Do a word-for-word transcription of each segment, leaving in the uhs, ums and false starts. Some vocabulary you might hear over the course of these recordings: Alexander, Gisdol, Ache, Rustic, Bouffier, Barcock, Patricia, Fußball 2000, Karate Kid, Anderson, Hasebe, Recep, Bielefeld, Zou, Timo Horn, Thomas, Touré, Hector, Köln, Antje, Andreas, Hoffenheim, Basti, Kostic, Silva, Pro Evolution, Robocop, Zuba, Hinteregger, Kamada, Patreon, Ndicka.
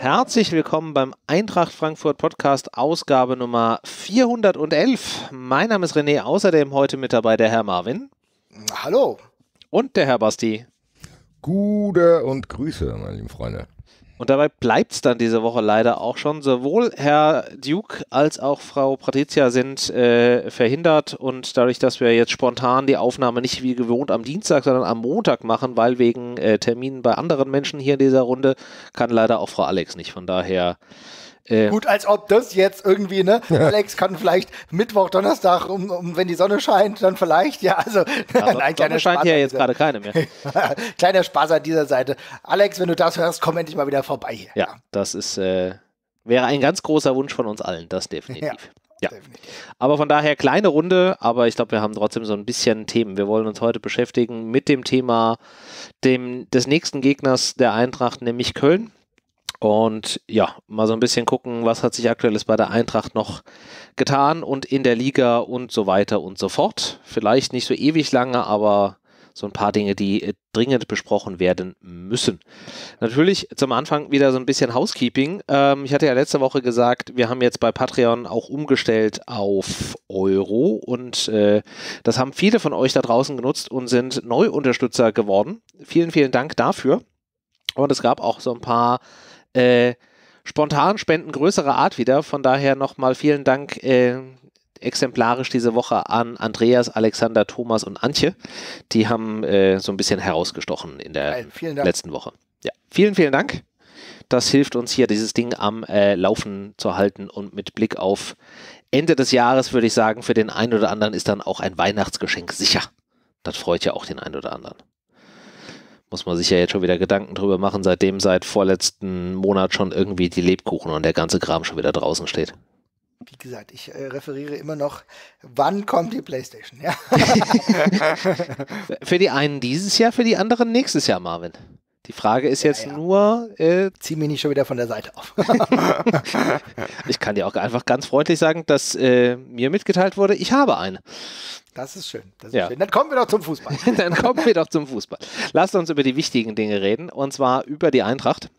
Herzlich willkommen beim Eintracht Frankfurt Podcast, Ausgabe Nummer vierhundertelf. Mein Name ist René, außerdem heute mit dabei der Herr Marvin. Hallo. Und der Herr Basti. Gute und Grüße, meine lieben Freunde. Und dabei bleibt es dann diese Woche leider auch schon. Sowohl Herr Duke als auch Frau Patricia sind äh, verhindert und dadurch, dass wir jetzt spontan die Aufnahme nicht wie gewohnt am Dienstag, sondern am Montag machen, weil wegen äh, Terminen bei anderen Menschen hier in dieser Runde, kann leider auch Frau Alex nicht. Von daher... Äh, Gut, als ob das jetzt irgendwie, ne? Alex kann vielleicht Mittwoch, Donnerstag, um, um, wenn die Sonne scheint, dann vielleicht, ja, also ja, nein, Sonne scheint ja jetzt gerade keine mehr. Kleiner Spaß an dieser Seite. Alex, wenn du das hörst, komm endlich mal wieder vorbei hier. Ja, das ist, äh, wäre ein ganz großer Wunsch von uns allen, das definitiv. Ja. Ja, aber von daher kleine Runde, aber ich glaube, wir haben trotzdem so ein bisschen Themen. Wir wollen uns heute beschäftigen mit dem Thema dem, des nächsten Gegners der Eintracht, nämlich Köln. Und ja, mal so ein bisschen gucken, was hat sich aktuelles bei der Eintracht noch getan und in der Liga und so weiter und so fort. Vielleicht nicht so ewig lange, aber so ein paar Dinge, die dringend besprochen werden müssen. Natürlich zum Anfang wieder so ein bisschen Housekeeping. Ähm, ich hatte ja letzte Woche gesagt, wir haben jetzt bei Patreon auch umgestellt auf Euro und äh, das haben viele von euch da draußen genutzt und sind Neuunterstützer geworden. Vielen, vielen Dank dafür. Und es gab auch so ein paar Äh, spontan Spenden größerer Art wieder, von daher nochmal vielen Dank äh, exemplarisch diese Woche an Andreas, Alexander, Thomas und Antje, die haben äh, so ein bisschen herausgestochen in der letzten Woche. Ja, vielen, vielen Dank, das hilft uns hier, dieses Ding am äh, Laufen zu halten, und mit Blick auf Ende des Jahres würde ich sagen, für den einen oder anderen ist dann auch ein Weihnachtsgeschenk sicher, das freut ja auch den einen oder anderen. Muss man sich ja jetzt schon wieder Gedanken drüber machen, seitdem seit vorletzten Monat schon irgendwie die Lebkuchen und der ganze Kram schon wieder draußen steht. Wie gesagt, ich äh, referiere immer noch, wann kommt die Playstation? Ja. Für die einen dieses Jahr, für die anderen nächstes Jahr, Marvin. Die Frage ist jetzt ja, ja. nur... Äh, Zieh mich nicht schon wieder von der Seite auf. Ich kann dir auch einfach ganz freundlich sagen, dass äh, mir mitgeteilt wurde, ich habe eine. Das ist schön. Das ist ja. schön. Dann kommen wir doch zum Fußball. Dann kommen wir doch zum Fußball. Lasst uns über die wichtigen Dinge reden, und zwar über die Eintracht,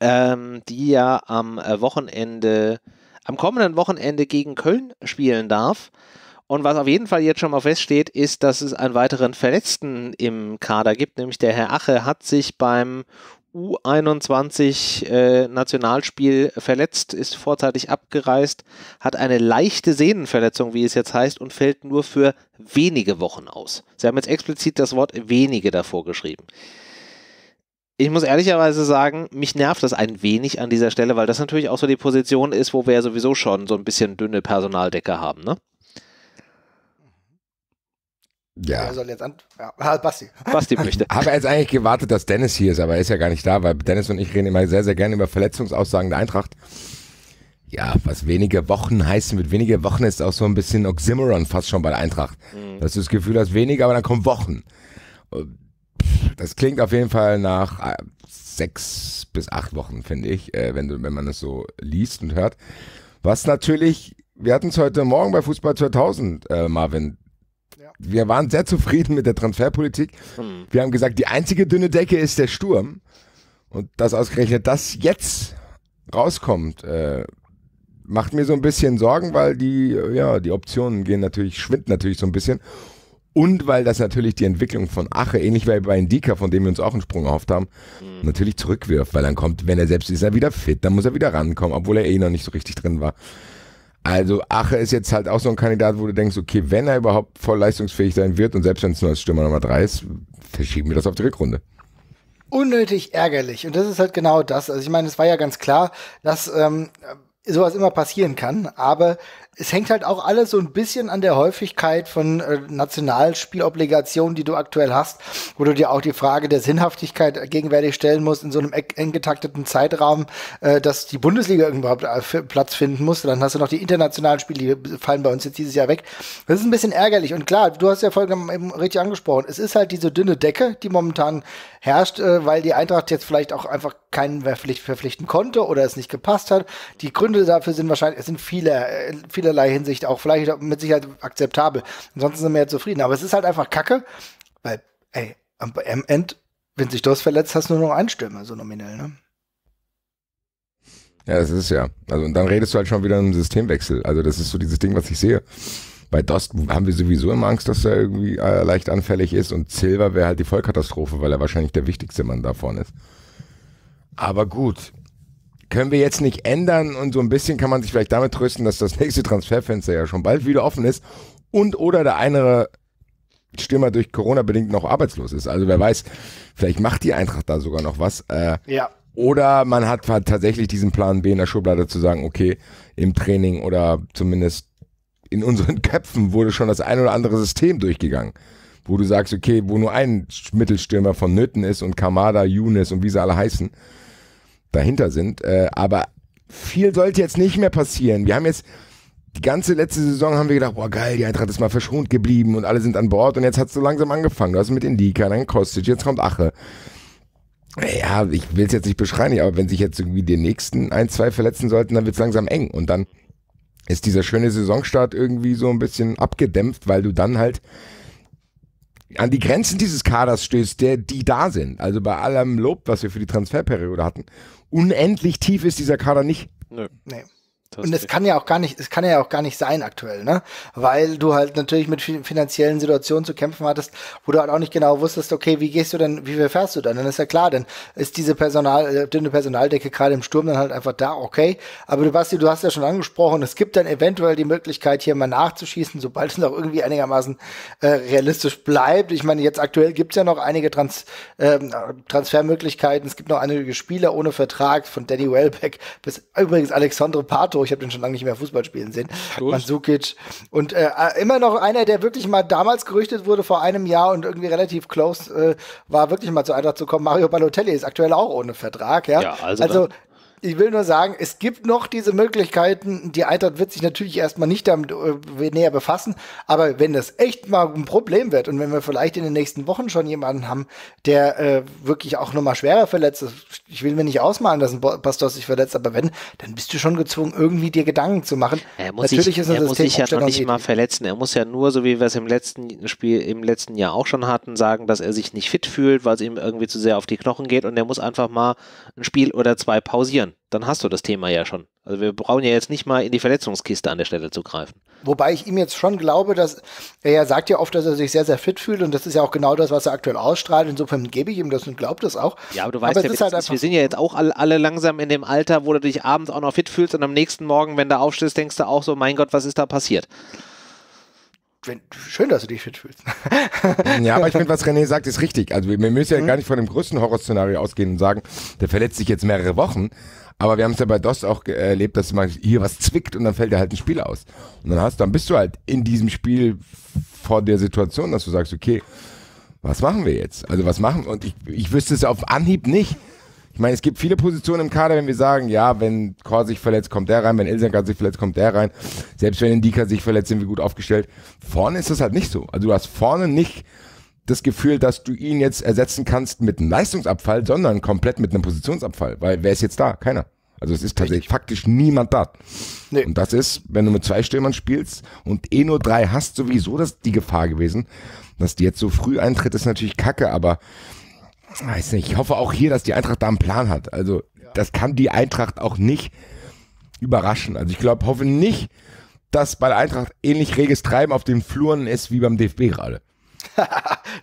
ähm, die ja am Wochenende, am kommenden Wochenende gegen Köln spielen darf. Und was auf jeden Fall jetzt schon mal feststeht, ist, dass es einen weiteren Verletzten im Kader gibt, nämlich der Herr Ache hat sich beim U einundzwanzig-Nationalspiel äh, verletzt, ist vorzeitig abgereist, hat eine leichte Sehnenverletzung, wie es jetzt heißt, und fällt nur für wenige Wochen aus. Sie haben jetzt explizit das Wort wenige davor geschrieben. Ich muss ehrlicherweise sagen, mich nervt das ein wenig an dieser Stelle, weil das natürlich auch so die Position ist, wo wir ja sowieso schon so ein bisschen dünne Personaldecke haben, ne? Ja. Er soll jetzt an ja, Basti. Basti möchte. Habe jetzt eigentlich gewartet, dass Dennis hier ist, aber er ist ja gar nicht da, weil Dennis und ich reden immer sehr, sehr gerne über Verletzungsaussagen der Eintracht. Ja, was wenige Wochen heißt, mit weniger Wochen ist auch so ein bisschen Oxymoron fast schon bei der Eintracht. Mhm. Dass du das Gefühl hast, weniger, aber dann kommen Wochen. Das klingt auf jeden Fall nach sechs bis acht Wochen, finde ich, wenn, du, wenn man das so liest und hört. Was natürlich, wir hatten es heute Morgen bei Fußball zweitausend, äh, Marvin. Wir waren sehr zufrieden mit der Transferpolitik. Hm. Wir haben gesagt, die einzige dünne Decke ist der Sturm. Und das ausgerechnet, das jetzt rauskommt, äh, macht mir so ein bisschen Sorgen, weil die, ja, die Optionen gehen natürlich, schwinden natürlich so ein bisschen. Und weil das natürlich die Entwicklung von Ache, ähnlich wie bei Ndicka, von dem wir uns auch einen Sprung erhofft haben, mhm. natürlich zurückwirft, weil dann kommt, wenn er selbst ist, er wieder fit, dann muss er wieder rankommen, obwohl er eh noch nicht so richtig drin war. Also Ache ist jetzt halt auch so ein Kandidat, wo du denkst, okay, wenn er überhaupt voll leistungsfähig sein wird und selbst wenn es nur als Stürmer Nummer drei ist, verschieben wir das auf die Rückrunde. Unnötig ärgerlich, und das ist halt genau das. Also ich meine, es war ja ganz klar, dass ähm, sowas immer passieren kann, aber es hängt halt auch alles so ein bisschen an der Häufigkeit von äh, Nationalspielobligationen, die du aktuell hast, wo du dir auch die Frage der Sinnhaftigkeit gegenwärtig stellen musst in so einem eng getakteten Zeitraum, äh, dass die Bundesliga überhaupt äh, Platz finden muss. Dann hast du noch die internationalen Spiele, die fallen bei uns jetzt dieses Jahr weg. Das ist ein bisschen ärgerlich, und klar, du hast ja vollkommen eben richtig angesprochen, es ist halt diese dünne Decke, die momentan herrscht, äh, weil die Eintracht jetzt vielleicht auch einfach keinen verpflicht, verpflichten konnte oder es nicht gepasst hat. Die Gründe dafür sind wahrscheinlich, es sind viele, äh, viele Hinsicht auch vielleicht mit Sicherheit akzeptabel. Ansonsten sind wir ja zufrieden. Aber es ist halt einfach Kacke, weil, ey, am Ende, wenn sich Dost verletzt, hast du nur noch einen Stürmer, so nominell, ne? Ja, das ist ja. Also, und dann redest du halt schon wieder einen Systemwechsel. Also, das ist so dieses Ding, was ich sehe. Bei Dost haben wir sowieso immer Angst, dass er irgendwie äh, leicht anfällig ist. Und Silva wäre halt die Vollkatastrophe, weil er wahrscheinlich der wichtigste Mann davon ist. Aber gut. Können wir jetzt nicht ändern, und so ein bisschen kann man sich vielleicht damit trösten, dass das nächste Transferfenster ja schon bald wieder offen ist und oder der eine Stürmer durch Corona bedingt noch arbeitslos ist. Also wer weiß, vielleicht macht die Eintracht da sogar noch was. Äh, ja. Oder man hat halt tatsächlich diesen Plan B in der Schublade zu sagen, okay, im Training oder zumindest in unseren Köpfen wurde schon das ein oder andere System durchgegangen, wo du sagst, okay, wo nur ein Mittelstürmer vonnöten ist und Kamada, Younes und wie sie alle heißen, dahinter sind, äh, aber viel sollte jetzt nicht mehr passieren. Wir haben jetzt, die ganze letzte Saison haben wir gedacht, boah geil, die Eintracht ist mal verschont geblieben und alle sind an Bord, und jetzt hat es so langsam angefangen. Du hast mit Ndicka, dann Kostic, jetzt kommt Ache. Ja, ich will es jetzt nicht beschreien, aber wenn sich jetzt irgendwie die nächsten ein, zwei verletzen sollten, dann wird es langsam eng, und dann ist dieser schöne Saisonstart irgendwie so ein bisschen abgedämpft, weil du dann halt an die Grenzen dieses Kaders stößt, der, die da sind. Also bei allem Lob, was wir für die Transferperiode hatten, unendlich tief ist dieser Kader nicht. Nö. Nee. Und es kann ja auch gar nicht, es kann ja auch gar nicht sein aktuell, ne? Weil du halt natürlich mit finanziellen Situationen zu kämpfen hattest, wo du halt auch nicht genau wusstest, okay, wie gehst du denn, wie verfährst du dann? Dann ist ja klar, dann ist diese Personal, dünne Personaldecke gerade im Sturm dann halt einfach da, okay. Aber du, Basti, du hast ja schon angesprochen, es gibt dann eventuell die Möglichkeit, hier mal nachzuschießen, sobald es noch irgendwie einigermaßen äh, realistisch bleibt. Ich meine, jetzt aktuell gibt es ja noch einige Trans, äh, Transfermöglichkeiten. Es gibt noch einige Spieler ohne Vertrag, von Danny Welbeck bis übrigens Alexandre Pato. Ich habe den schon lange nicht mehr Fußball spielen sehen. Mandzukic. Und äh, immer noch einer, der wirklich mal damals gerüchtet wurde vor einem Jahr und irgendwie relativ close äh, war, wirklich mal zur Eintracht zu kommen. Mario Balotelli ist aktuell auch ohne Vertrag. Ja, ja, also, also ich will nur sagen, es gibt noch diese Möglichkeiten. Die Eintracht wird sich natürlich erstmal nicht damit äh, näher befassen. Aber wenn das echt mal ein Problem wird und wenn wir vielleicht in den nächsten Wochen schon jemanden haben, der äh, wirklich auch nochmal schwerer verletzt ist, ich will mir nicht ausmalen, dass ein Bastos sich verletzt, aber wenn, dann bist du schon gezwungen, irgendwie dir Gedanken zu machen. Er muss natürlich sich, ist er muss sich ja noch nicht mal verletzen. Er muss ja nur, so wie wir es im letzten Spiel, im letzten Jahr auch schon hatten, sagen, dass er sich nicht fit fühlt, weil es ihm irgendwie zu sehr auf die Knochen geht, und er muss einfach mal ein Spiel oder zwei pausieren. Dann hast du das Thema ja schon. Also wir brauchen ja jetzt nicht mal in die Verletzungskiste an der Stelle zu greifen. Wobei ich ihm jetzt schon glaube, dass er ja sagt ja oft, dass er sich sehr, sehr fit fühlt, und das ist ja auch genau das, was er aktuell ausstrahlt. Insofern gebe ich ihm das und glaube das auch. Ja, aber du weißt aber ja, ist halt ist, wir sind ja jetzt auch alle, alle langsam in dem Alter, wo du dich abends auch noch fit fühlst, und am nächsten Morgen, wenn du aufstehst, denkst du auch so, mein Gott, was ist da passiert? Schön, dass du dich fit fühlst. Ja, aber ich finde, was René sagt, ist richtig. Also wir, wir müssen ja mhm. gar nicht von dem größten Horrorszenario ausgehen und sagen, der verletzt sich jetzt mehrere Wochen. Aber wir haben es ja bei Dost auch erlebt, dass man hier was zwickt und dann fällt ja halt ein Spiel aus. Und dann, hast, dann bist du halt in diesem Spiel vor der Situation, dass du sagst, okay, was machen wir jetzt? Also was machen wir? Und ich, ich wüsste es auf Anhieb nicht. Ich meine, es gibt viele Positionen im Kader, wenn wir sagen, ja, wenn Kor sich verletzt, kommt der rein, wenn Ilsanke sich verletzt, kommt der rein. Selbst wenn Ndicka sich verletzt, sind wir gut aufgestellt. Vorne ist das halt nicht so. Also du hast vorne nicht das Gefühl, dass du ihn jetzt ersetzen kannst mit einem Leistungsabfall, sondern komplett mit einem Positionsabfall. Weil wer ist jetzt da? Keiner. Also es ist tatsächlich Richtig. faktisch niemand da. Nee. Und das ist, wenn du mit zwei Stürmern spielst und eh nur drei hast, sowieso das die Gefahr gewesen. Dass die jetzt so früh eintritt, ist natürlich kacke, aber weiß nicht, ich hoffe auch hier, dass die Eintracht da einen Plan hat. Also ja. Das kann die Eintracht auch nicht überraschen. Also ich glaube, hoffe nicht, dass bei der Eintracht ähnlich reges Treiben auf den Fluren ist wie beim D F B gerade.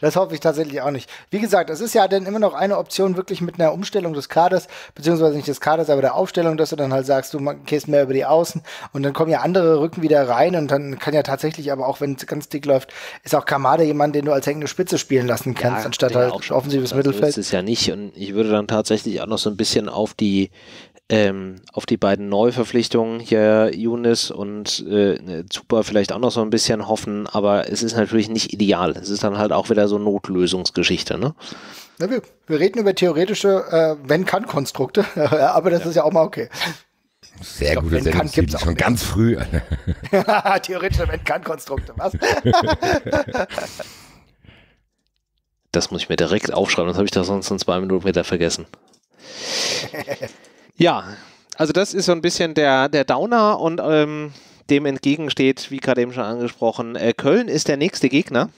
Das hoffe ich tatsächlich auch nicht. Wie gesagt, es ist ja dann immer noch eine Option, wirklich mit einer Umstellung des Kaders, beziehungsweise nicht des Kaders, aber der Aufstellung, dass du dann halt sagst, du gehst mehr über die Außen und dann kommen ja andere Rücken wieder rein, und dann kann ja tatsächlich, aber auch wenn es ganz dick läuft, ist auch Kamada jemand, den du als hängende Spitze spielen lassen kannst, ja, anstatt halt schon, offensives also Mittelfeld. Das ist ja nicht, und ich würde dann tatsächlich auch noch so ein bisschen auf die Ähm, auf die beiden Neuverpflichtungen hier, Younes und äh, Zupa, vielleicht auch noch so ein bisschen hoffen, aber es ist natürlich nicht ideal. Es ist dann halt auch wieder so Notlösungsgeschichte, ne? Ja, wir, wir reden über theoretische äh, Wenn-Kann-Konstrukte, aber das ja. ist ja auch mal okay. Sehr glaub, gute Sendung, gibt's auch schon nicht. Ganz früh. Theoretische Wenn-Kann-Konstrukte, was? Das muss ich mir direkt aufschreiben, das habe ich da sonst in zwei Minuten wieder vergessen. Ja, also das ist so ein bisschen der, der Downer, und ähm, dem entgegensteht, wie gerade eben schon angesprochen, äh, Köln ist der nächste Gegner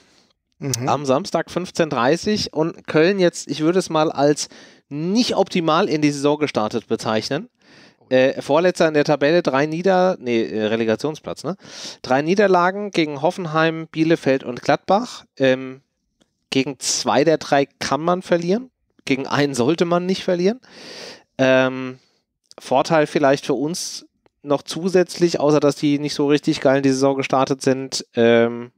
mhm. am Samstag fünfzehn Uhr dreißig, und Köln jetzt, ich würde es mal als nicht optimal in die Saison gestartet bezeichnen. Äh, Vorletzter in der Tabelle, drei Nieder... Nee, Relegationsplatz, ne? Drei Niederlagen gegen Hoffenheim, Bielefeld und Gladbach. Ähm, gegen zwei der drei kann man verlieren. Gegen einen sollte man nicht verlieren. Ähm, Vorteil vielleicht für uns noch zusätzlich, außer dass die nicht so richtig geil in die Saison gestartet sind. Ähm,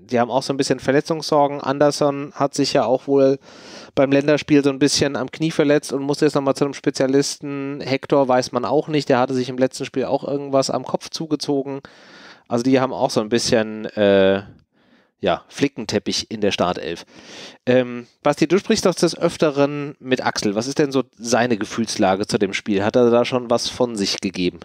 die haben auch so ein bisschen Verletzungssorgen. Anderson hat sich ja auch wohl beim Länderspiel so ein bisschen am Knie verletzt und musste jetzt nochmal zu einem Spezialisten. Hector weiß man auch nicht. Der hatte sich im letzten Spiel auch irgendwas am Kopf zugezogen. Also die haben auch so ein bisschen äh, ja, Flickenteppich in der Startelf. Ähm, Basti, du sprichst doch des Öfteren mit Axel. Was ist denn so seine Gefühlslage zu dem Spiel? Hat er da schon was von sich gegeben?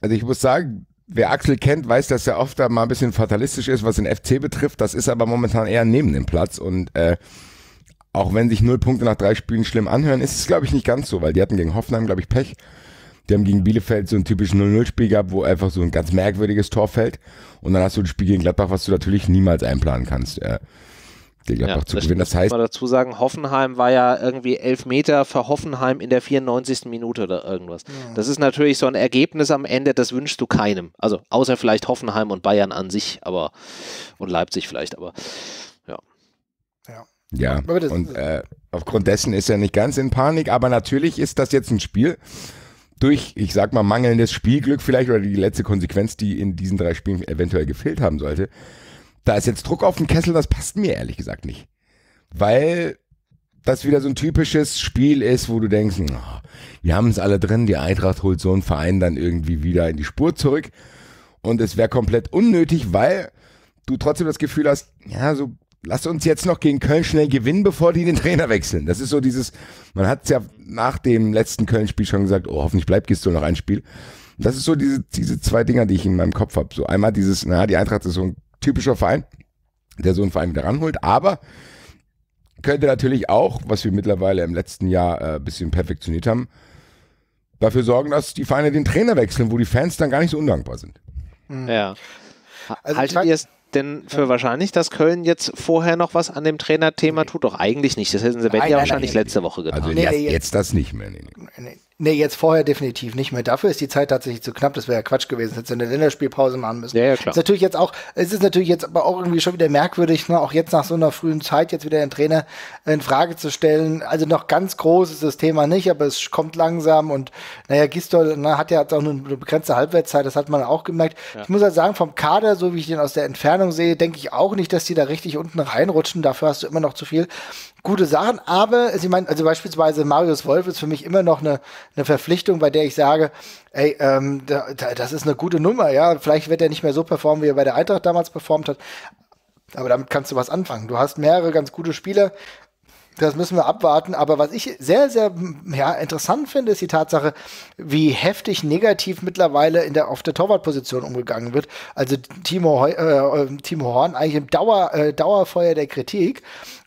Also ich muss sagen, wer Axel kennt, weiß, dass er oft da mal ein bisschen fatalistisch ist, was den F C betrifft. Das ist aber momentan eher neben dem Platz. Und äh, auch wenn sich null Punkte nach drei Spielen schlimm anhören, ist es, glaube ich, nicht ganz so. Weil die hatten gegen Hoffenheim, glaube ich, Pech. Die haben gegen Bielefeld so ein typisches null null Spiel gehabt, wo einfach so ein ganz merkwürdiges Tor fällt. Und dann hast du ein Spiel gegen Gladbach, was du natürlich niemals einplanen kannst, äh, gegen Gladbach ja, zu gewinnen. Das heißt, muss man dazu sagen, Hoffenheim war ja irgendwie Elfmeter für Hoffenheim in der vierundneunzigsten Minute oder irgendwas. Ja. Das ist natürlich so ein Ergebnis am Ende, das wünschst du keinem. Also außer vielleicht Hoffenheim und Bayern an sich, aber und Leipzig vielleicht, aber ja. Ja, ja. Aber das, und äh, aufgrund dessen ist er nicht ganz in Panik, aber natürlich ist das jetzt ein Spiel durch, ich sag mal, mangelndes Spielglück vielleicht oder die letzte Konsequenz, die in diesen drei Spielen eventuell gefehlt haben sollte. Da ist jetzt Druck auf den Kessel, das passt mir ehrlich gesagt nicht. Weil das wieder so ein typisches Spiel ist, wo du denkst, oh, wir haben es alle drin, die Eintracht holt so einen Verein dann irgendwie wieder in die Spur zurück. Und es wäre komplett unnötig, weil du trotzdem das Gefühl hast, ja, so lass uns jetzt noch gegen Köln schnell gewinnen, bevor die den Trainer wechseln. Das ist so dieses, man hat es ja nach dem letzten Köln-Spiel schon gesagt, oh, hoffentlich bleibt Gisdol noch ein Spiel. Und das ist so diese, diese zwei Dinger, die ich in meinem Kopf habe. So einmal dieses, na, die Eintracht ist so ein typischer Verein, der so einen Verein wieder ranholt, aber könnte natürlich auch, was wir mittlerweile im letzten Jahr ein äh, bisschen perfektioniert haben, dafür sorgen, dass die Vereine den Trainer wechseln, wo die Fans dann gar nicht so undankbar sind. Ja. Also haltet ihr es denn für ja. wahrscheinlich, dass Köln jetzt vorher noch was an dem Trainerthema nee. tut? Doch eigentlich nicht. Das hätten sie ja wahrscheinlich nein, letzte nee. Woche getan. Also nee, jetzt, jetzt das nicht mehr. Nee, nee. Nee. Nee, jetzt vorher definitiv nicht mehr. Dafür ist die Zeit tatsächlich zu knapp. Das wäre ja Quatsch gewesen. Hättest du eine Länderspielpause machen müssen. Ja, ja, klar. Ist natürlich jetzt auch, es ist natürlich jetzt aber auch irgendwie schon wieder merkwürdig, ne? Auch jetzt nach so einer frühen Zeit jetzt wieder den Trainer in Frage zu stellen. Also noch ganz groß ist das Thema nicht, aber es kommt langsam. Und naja, Gisdol na, hat ja auch nur eine begrenzte Halbwertszeit. Das hat man auch gemerkt. Ja. Ich muss halt sagen, vom Kader, so wie ich den aus der Entfernung sehe, denke ich auch nicht, dass die da richtig unten reinrutschen. Dafür hast du immer noch zu viel gute Sachen. Aber ich meine, also beispielsweise Marius Wolf ist für mich immer noch eine eine Verpflichtung, bei der ich sage, ey, ähm, da, da, das ist eine gute Nummer, ja, vielleicht wird er nicht mehr so performen, wie er bei der Eintracht damals performt hat, aber damit kannst du was anfangen. Du hast mehrere ganz gute Spieler, das müssen wir abwarten, aber was ich sehr, sehr ja, interessant finde, ist die Tatsache, wie heftig negativ mittlerweile in der, auf der Torwartposition umgegangen wird. Also Timo, äh, Timo Horn eigentlich im Dauer, äh, Dauerfeuer der Kritik.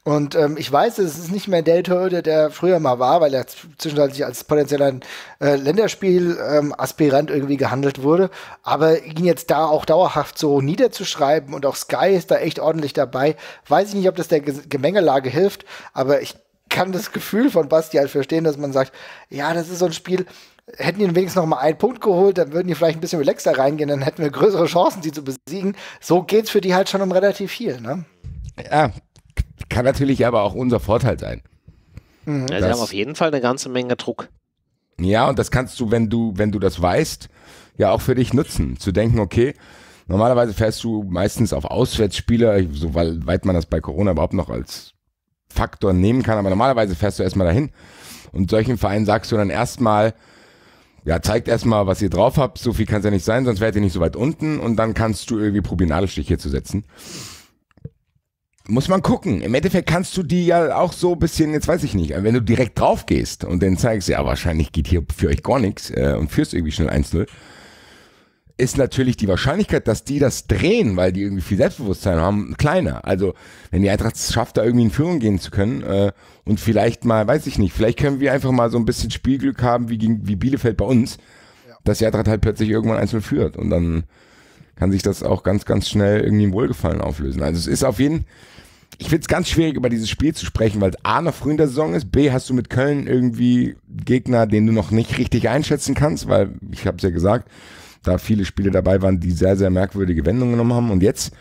Und ähm, ich weiß, es ist nicht mehr der Torhüter, der früher mal war, weil er zwischenzeitlich als potenzieller äh, Länderspiel-Aspirant ähm, irgendwie gehandelt wurde. Aber ihn jetzt da auch dauerhaft so niederzuschreiben und auch Sky ist da echt ordentlich dabei, weiß ich nicht, ob das der Gemengelage hilft, aber ich kann das Gefühl von Basti halt verstehen, dass man sagt, ja, das ist so ein Spiel, hätten die wenigstens noch mal einen Punkt geholt, dann würden die vielleicht ein bisschen relaxter reingehen, dann hätten wir größere Chancen, sie zu besiegen. So geht's für die halt schon um relativ viel, ne? Ja, kann natürlich aber auch unser Vorteil sein. Mhm. Ja, sie haben auf jeden Fall eine ganze Menge Druck. Ja, und das kannst du, wenn du, wenn du das weißt, ja auch für dich nutzen. Zu denken, okay, normalerweise fährst du meistens auf Auswärtsspieler, so weit man das bei Corona überhaupt noch als Faktor nehmen kann, aber normalerweise fährst du erstmal dahin. Und solchen Vereinen sagst du dann erstmal, ja, zeigt erstmal, was ihr drauf habt, so viel kann es ja nicht sein, sonst wärt ihr nicht so weit unten und dann kannst du irgendwie probieren, Nadelstiche zu setzen. Muss man gucken. Im Endeffekt kannst du die ja auch so ein bisschen, jetzt weiß ich nicht, wenn du direkt drauf gehst und dann zeigst, ja, wahrscheinlich geht hier für euch gar nichts äh, und führst irgendwie schnell eins null, ist natürlich die Wahrscheinlichkeit, dass die das drehen, weil die irgendwie viel Selbstbewusstsein haben, kleiner. Also, wenn die Eintracht es schafft, da irgendwie in Führung gehen zu können äh, und vielleicht mal, weiß ich nicht, vielleicht können wir einfach mal so ein bisschen Spielglück haben, wie, gegen, wie Bielefeld bei uns, ja, dass die Eintracht halt plötzlich irgendwann eins null führt und dann kann sich das auch ganz, ganz schnell irgendwie im Wohlgefallen auflösen. Also es ist auf jeden Fall Ich finde es ganz schwierig, über dieses Spiel zu sprechen, weil es A, noch früh in der Saison ist, B, hast du mit Köln irgendwie Gegner, den du noch nicht richtig einschätzen kannst, weil, ich habe es ja gesagt, da viele Spiele dabei waren, die sehr, sehr merkwürdige Wendungen genommen haben. Und jetzt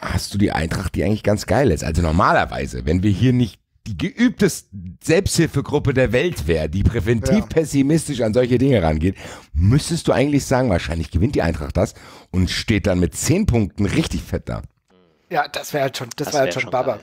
hast du die Eintracht, die eigentlich ganz geil ist. Also normalerweise, wenn wir hier nicht die geübteste Selbsthilfegruppe der Welt wäre, die präventiv ja. pessimistisch an solche Dinge rangeht, müsstest du eigentlich sagen, wahrscheinlich gewinnt die Eintracht das und steht dann mit zehn Punkten richtig fett da. Ja, das wäre halt schon, das, das wäre halt schon, schon Baba.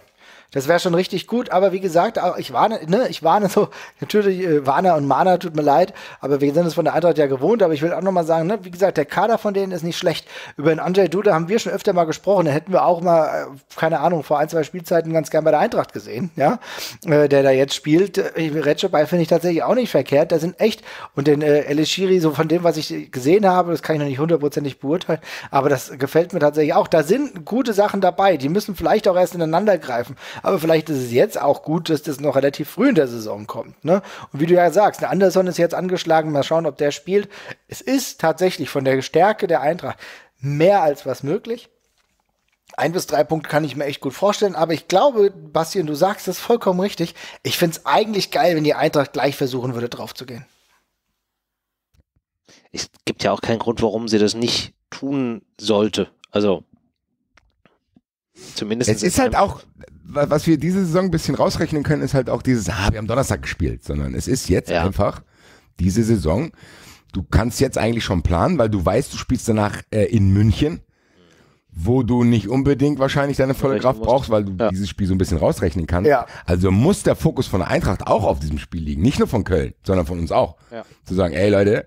Das wäre schon richtig gut, aber wie gesagt, ich warne, ne, ich warne so, natürlich, äh, Warner und Mana, tut mir leid, aber wir sind es von der Eintracht ja gewohnt, aber ich will auch nochmal sagen, ne, wie gesagt, der Kader von denen ist nicht schlecht. Über den Andrzej Duda haben wir schon öfter mal gesprochen, den hätten wir auch mal, keine Ahnung, vor ein, zwei Spielzeiten ganz gern bei der Eintracht gesehen, ja, äh, der da jetzt spielt. Recep finde ich tatsächlich auch nicht verkehrt, da sind echt, und den äh, El Ischiri, so von dem, was ich gesehen habe, das kann ich noch nicht hundertprozentig beurteilen, aber das gefällt mir tatsächlich auch. Da sind gute Sachen dabei, die müssen vielleicht auch erst ineinander greifen. Aber vielleicht ist es jetzt auch gut, dass das noch relativ früh in der Saison kommt. Ne? Und wie du ja sagst, der Anderson ist jetzt angeschlagen, mal schauen, ob der spielt. Es ist tatsächlich von der Stärke der Eintracht mehr als was möglich. Ein bis drei Punkte kann ich mir echt gut vorstellen, aber ich glaube, Basti, und du sagst das vollkommen richtig, ich finde es eigentlich geil, wenn die Eintracht gleich versuchen würde, drauf zu gehen. Es gibt ja auch keinen Grund, warum sie das nicht tun sollte. Also zumindest. Es ist halt auch, was wir diese Saison ein bisschen rausrechnen können, ist halt auch dieses, ah, wir haben Donnerstag gespielt, sondern es ist jetzt ja. einfach diese Saison. Du kannst jetzt eigentlich schon planen, weil du weißt, du spielst danach äh, in München, wo du nicht unbedingt wahrscheinlich deine volle Kraft brauchst, weil du ja. dieses Spiel so ein bisschen rausrechnen kannst. Ja. Also muss der Fokus von der Eintracht auch auf diesem Spiel liegen. Nicht nur von Köln, sondern von uns auch. Ja. Zu sagen, ey Leute,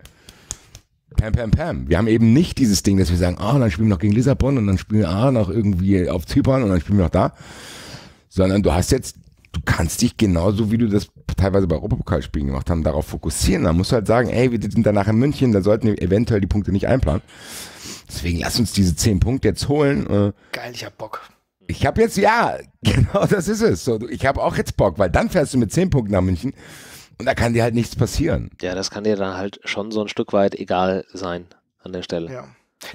Pam, pam, pam. Wir haben eben nicht dieses Ding, dass wir sagen, ah, oh, dann spielen wir noch gegen Lissabon und dann spielen wir ah, noch irgendwie auf Zypern und dann spielen wir noch da. Sondern du hast jetzt, du kannst dich genauso, wie du das teilweise bei Europapokalspielen gemacht haben, darauf fokussieren. Da musst du halt sagen, ey, wir sind danach in München, da sollten wir eventuell die Punkte nicht einplanen. Deswegen lass uns diese zehn Punkte jetzt holen. Geil, ich hab Bock. Ich hab jetzt, ja, genau das ist es. So, ich hab auch jetzt Bock, weil dann fährst du mit zehn Punkten nach München und da kann dir halt nichts passieren. Ja, das kann dir dann halt schon so ein Stück weit egal sein an der Stelle. Ja.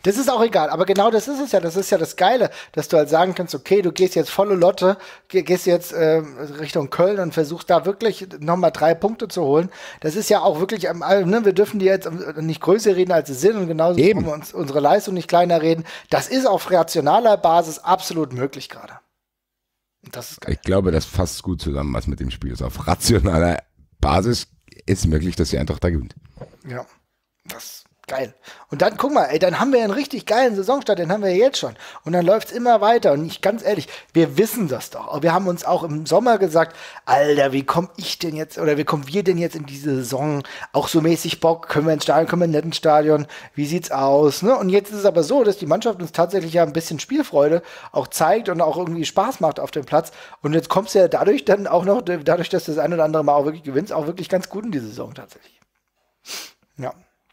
Das ist auch egal, aber genau das ist es ja, das ist ja das Geile, dass du halt sagen kannst, okay, du gehst jetzt volle Lotte, gehst jetzt äh, Richtung Köln und versuchst da wirklich nochmal drei Punkte zu holen. Das ist ja auch wirklich, ne, wir dürfen die jetzt nicht größer reden, als sie sind und genauso dürfen wir uns unsere Leistung nicht kleiner reden. Das ist auf rationaler Basis absolut möglich gerade. Das ist geil. Ich glaube, das fasst gut zusammen, was mit dem Spiel ist. Auf rationaler Basis ist möglich, dass die Eintracht da gewinnt. Ja, das geil. Und dann, guck mal, ey, dann haben wir einen richtig geilen Saisonstart, den haben wir jetzt schon. Und dann läuft es immer weiter. Und ich, ganz ehrlich, wir wissen das doch. Aber wir haben uns auch im Sommer gesagt, Alter, wie komme ich denn jetzt, oder wie kommen wir denn jetzt in diese Saison? Auch so mäßig Bock, können wir ins Stadion, können wir in netten Stadion, wie sieht's aus? Ne? Und jetzt ist es aber so, dass die Mannschaft uns tatsächlich ja ein bisschen Spielfreude auch zeigt und auch irgendwie Spaß macht auf dem Platz. Und jetzt kommst du ja dadurch dann auch noch, dadurch, dass du das ein oder andere Mal auch wirklich gewinnst, auch wirklich ganz gut in die Saison tatsächlich. Ja,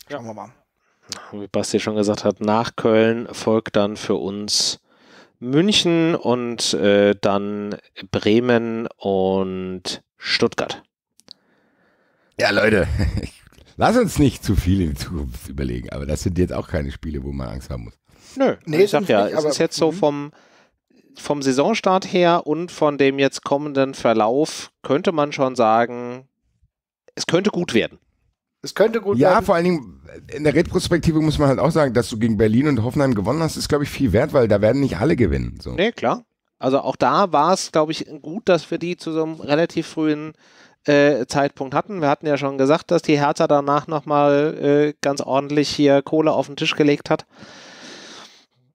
schauen wir mal. Wie Basti schon gesagt hat, nach Köln folgt dann für uns München und äh, dann Bremen und Stuttgart. Ja, Leute, lass uns nicht zu viel in die Zukunft überlegen, aber das sind jetzt auch keine Spiele, wo man Angst haben muss. Nö, nee, ich sag ja, nicht, es ist jetzt so vom, vom Saisonstart her und von dem jetzt kommenden Verlauf könnte man schon sagen, es könnte gut werden. Es könnte gut ja, werden. Ja, vor allen Dingen in der Retrospektive muss man halt auch sagen, dass du gegen Berlin und Hoffenheim gewonnen hast, ist, glaube ich, viel wert, weil da werden nicht alle gewinnen. So. Nee, klar. Also auch da war es, glaube ich, gut, dass wir die zu so einem relativ frühen äh, Zeitpunkt hatten. Wir hatten ja schon gesagt, dass die Hertha danach nochmal äh, ganz ordentlich hier Kohle auf den Tisch gelegt hat.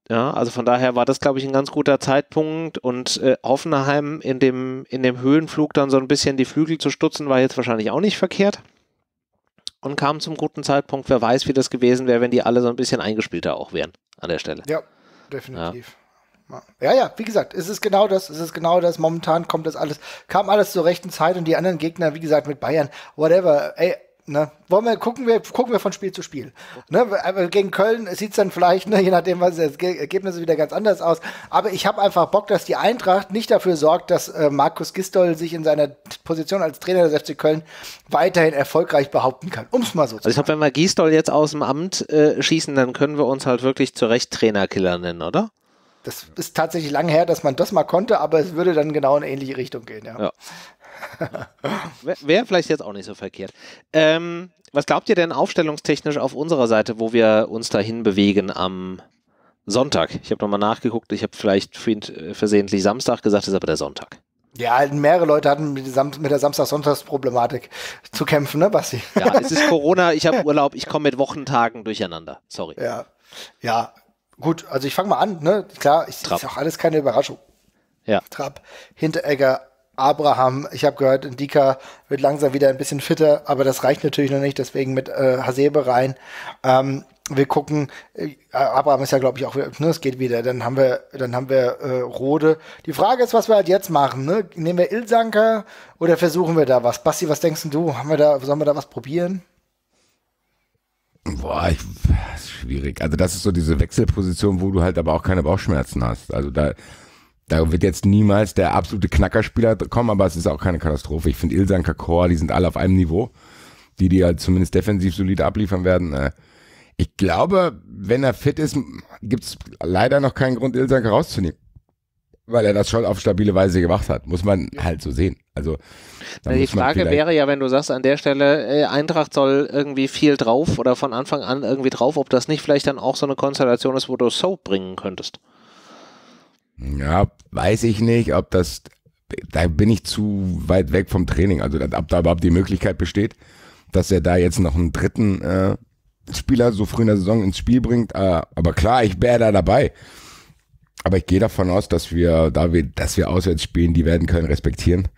Ja, also von daher war das, glaube ich, ein ganz guter Zeitpunkt und äh, Hoffenheim in dem, in dem Höhenflug dann so ein bisschen die Flügel zu stutzen, war jetzt wahrscheinlich auch nicht verkehrt. Und kam zum guten Zeitpunkt. Wer weiß, wie das gewesen wäre, wenn die alle so ein bisschen eingespielter auch wären an der Stelle. Ja, definitiv. Ja, ja, ja, wie gesagt, es ist genau das, es ist genau das. Momentan kommt das alles, kam alles zur rechten Zeit und die anderen Gegner, wie gesagt, mit Bayern, whatever, ey, ne, wollen wir, gucken wir, gucken wir von Spiel zu Spiel. Ne, aber gegen Köln sieht es dann vielleicht, ne, je nachdem, was das Ergebnis ist, wieder ganz anders aus. Aber ich habe einfach Bock, dass die Eintracht nicht dafür sorgt, dass äh, Markus Gisdol sich in seiner Position als Trainer des F C Köln weiterhin erfolgreich behaupten kann. Um es mal so zu sagen. Also ich glaube, wenn wir Gisdol jetzt aus dem Amt äh, schießen, dann können wir uns halt wirklich zu Recht Trainerkiller nennen, oder? Das ist tatsächlich lange her, dass man das mal konnte, aber es würde dann genau in eine ähnliche Richtung gehen. Ja. Ja. Wäre vielleicht jetzt auch nicht so verkehrt. Ähm, was glaubt ihr denn aufstellungstechnisch auf unserer Seite, wo wir uns dahin bewegen am Sonntag? Ich habe nochmal nachgeguckt, ich habe vielleicht versehentlich Samstag gesagt, das ist aber der Sonntag. Ja, mehrere Leute hatten mit der Samstag-Sonntags-Problematik zu kämpfen, ne, Basti? Ja, es ist Corona, ich habe Urlaub, ich komme mit Wochentagen durcheinander. Sorry. Ja, ja. Gut, also ich fange mal an, ne? Klar, ich, ist auch alles keine Überraschung. Ja. Trapp, Hinteregger, Abraham, ich habe gehört, Ndicka wird langsam wieder ein bisschen fitter, aber das reicht natürlich noch nicht, deswegen mit äh, Hasebe rein. Ähm, wir gucken, äh, Abraham ist ja, glaube ich, auch wieder, ne, es geht wieder, dann haben wir, dann haben wir äh, Rode. Die Frage ist, was wir halt jetzt machen, ne? Nehmen wir Ilsanke oder versuchen wir da was? Basti, was denkst du? Haben wir da, sollen wir da was probieren? Boah, ich, das ist schwierig. Also das ist so diese Wechselposition, wo du halt aber auch keine Bauchschmerzen hast. Also da, da wird jetzt niemals der absolute Knackerspieler kommen, aber es ist auch keine Katastrophe. Ich finde Ilsanke, Kakor, die sind alle auf einem Niveau, die die halt zumindest defensiv solide abliefern werden. Ich glaube, wenn er fit ist, gibt es leider noch keinen Grund, Ilsanke rauszunehmen. Weil er das schon auf stabile Weise gemacht hat. Muss man halt so sehen. Also, die Frage wäre ja, wenn du sagst, an der Stelle, äh, Eintracht soll irgendwie viel drauf oder von Anfang an irgendwie drauf, ob das nicht vielleicht dann auch so eine Konstellation ist, wo du Zou bringen könntest. Ja, weiß ich nicht, ob das, da bin ich zu weit weg vom Training. Also, ob da überhaupt die Möglichkeit besteht, dass er da jetzt noch einen dritten äh, Spieler so früh in der Saison ins Spiel bringt. Äh, aber klar, ich wäre da dabei. Aber ich gehe davon aus, dass wir, da wir, dass wir auswärts spielen, die werden Köln respektieren,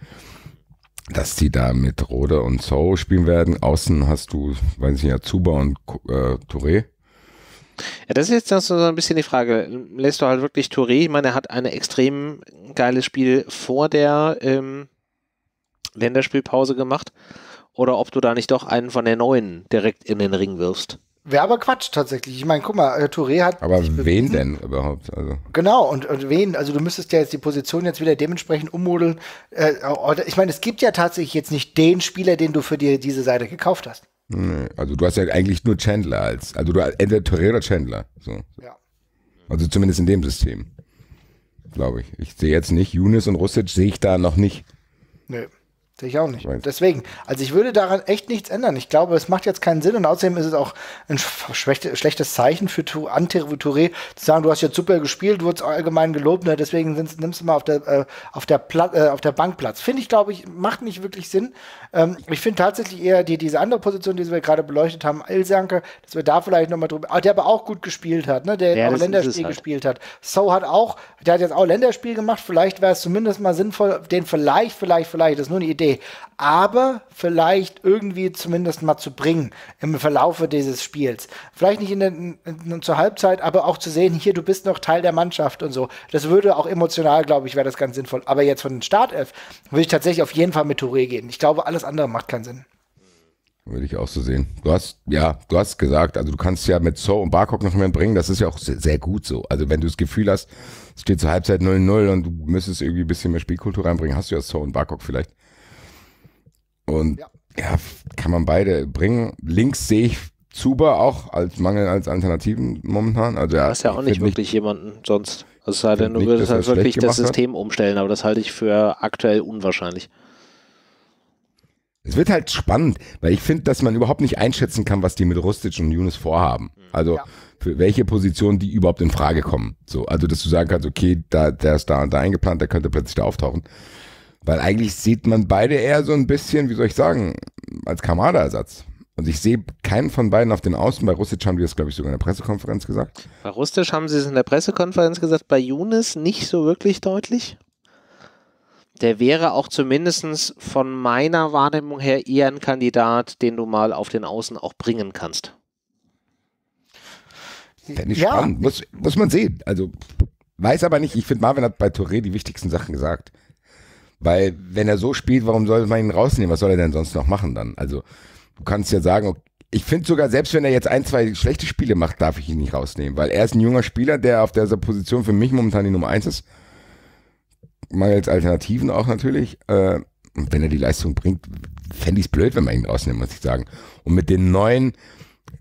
dass die da mit Rode und Zou spielen werden. Außen hast du, weiß ich nicht, Zuba und äh, Touré. Ja, das ist jetzt das so ein bisschen die Frage. Lässt du halt wirklich Touré? Ich meine, er hat ein extrem geiles Spiel vor der ähm, Länderspielpause gemacht. Oder ob du da nicht doch einen von den Neuen direkt in den Ring wirfst. Wäre aber Quatsch tatsächlich. Ich meine, guck mal, Touré hat... Aber wen denn überhaupt? Also genau, und, und wen? Also du müsstest ja jetzt die Position jetzt wieder dementsprechend ummodeln. Äh, ich meine, es gibt ja tatsächlich jetzt nicht den Spieler, den du für die, diese Seite gekauft hast. Nee, also du hast ja eigentlich nur Chandler als... Also du entweder Touré oder Chandler. So. Ja. Also zumindest in dem System, glaube ich. Ich sehe jetzt nicht, Younes und Rustic sehe ich da noch nicht. Nee. Sehe ich auch nicht. Deswegen, also ich würde daran echt nichts ändern. Ich glaube, es macht jetzt keinen Sinn und außerdem ist es auch ein schlechtes Zeichen für Touré, zu sagen, du hast jetzt super gespielt, du wurdest allgemein gelobt, ne? Deswegen nimmst du mal auf der, äh, auf der, Pla äh, auf der Bank Platz. Finde ich, glaube ich, macht nicht wirklich Sinn. Ähm, ich finde tatsächlich eher die, diese andere Position, die wir gerade beleuchtet haben, Ilsanke, dass wir da vielleicht nochmal drüber, der aber auch gut gespielt hat, ne? Der ja, auch Länderspiel halt. gespielt hat. Zou hat auch, der hat jetzt auch Länderspiel gemacht, vielleicht wäre es zumindest mal sinnvoll, den vielleicht, vielleicht, vielleicht, das ist nur eine Idee, aber vielleicht irgendwie zumindest mal zu bringen im Verlaufe dieses Spiels. Vielleicht nicht in der, in, in, zur Halbzeit, aber auch zu sehen, hier, du bist noch Teil der Mannschaft und so. Das würde auch emotional, glaube ich, wäre das ganz sinnvoll. Aber jetzt von den Startelf würde ich tatsächlich auf jeden Fall mit Touré gehen. Ich glaube, alles andere macht keinen Sinn. Würde ich auch so sehen. Du hast, ja, du hast gesagt, also du kannst ja mit Zou und Barkok noch mehr bringen, das ist ja auch sehr, sehr gut so. Also wenn du das Gefühl hast, es steht zur Halbzeit null null und du müsstest irgendwie ein bisschen mehr Spielkultur reinbringen, hast du ja Zou und Barkok vielleicht. Und ja. ja, kann man beide bringen. Links sehe ich Zuba auch als Mangel als Alternativen momentan. Also, ja, du hast ja auch nicht wirklich nicht, jemanden sonst. Also es sei denn, du nicht, würdest halt wirklich das System hat. umstellen, aber das halte ich für aktuell unwahrscheinlich. Es wird halt spannend, weil ich finde, dass man überhaupt nicht einschätzen kann, was die mit Rustic und Younes vorhaben. Also ja. für welche Positionen die überhaupt in Frage kommen. So, also dass du sagen kannst, okay, da, der ist da und da eingeplant, der könnte plötzlich da auftauchen. Weil eigentlich sieht man beide eher so ein bisschen, wie soll ich sagen, als Kamada-Ersatz. Und ich sehe keinen von beiden auf den Außen. Bei Rustic haben wir es, glaube ich, sogar in der Pressekonferenz gesagt. Bei Rustic haben sie es in der Pressekonferenz gesagt, bei Younes nicht so wirklich deutlich. Der wäre auch zumindest von meiner Wahrnehmung her eher ein Kandidat, den du mal auf den Außen auch bringen kannst. Fände ich ja. spannend. Muss, muss man sehen. Also, weiß aber nicht. Ich finde, Marvin hat bei Touré die wichtigsten Sachen gesagt. Weil, wenn er so spielt, warum soll man ihn rausnehmen? Was soll er denn sonst noch machen dann? Also, du kannst ja sagen, okay, ich finde sogar, selbst wenn er jetzt ein, zwei schlechte Spiele macht, darf ich ihn nicht rausnehmen. Weil er ist ein junger Spieler, der auf dieser Position für mich momentan die Nummer eins ist. Mangels Alternativen auch natürlich. Äh, und wenn er die Leistung bringt, fände ich es blöd, wenn man ihn rausnimmt, muss ich sagen. Und mit den Neuen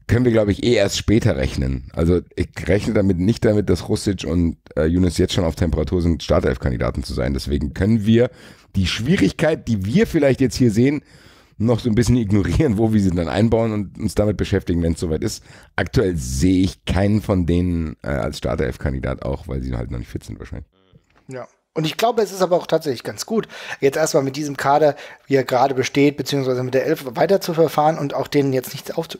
können wir, glaube ich, eh erst später rechnen. Also ich rechne damit nicht damit, dass Rustic und äh, Younes jetzt schon auf Temperatur sind, Startelf-Kandidaten zu sein. Deswegen können wir die Schwierigkeit, die wir vielleicht jetzt hier sehen, noch so ein bisschen ignorieren, wo wir sie dann einbauen und uns damit beschäftigen, wenn es soweit ist. Aktuell sehe ich keinen von denen äh, als Startelf-Kandidat auch, weil sie halt noch nicht fit sind wahrscheinlich. Ja. Und ich glaube, es ist aber auch tatsächlich ganz gut, jetzt erstmal mit diesem Kader, wie er gerade besteht, beziehungsweise mit der Elf weiter zu verfahren und auch denen jetzt nichts aufzu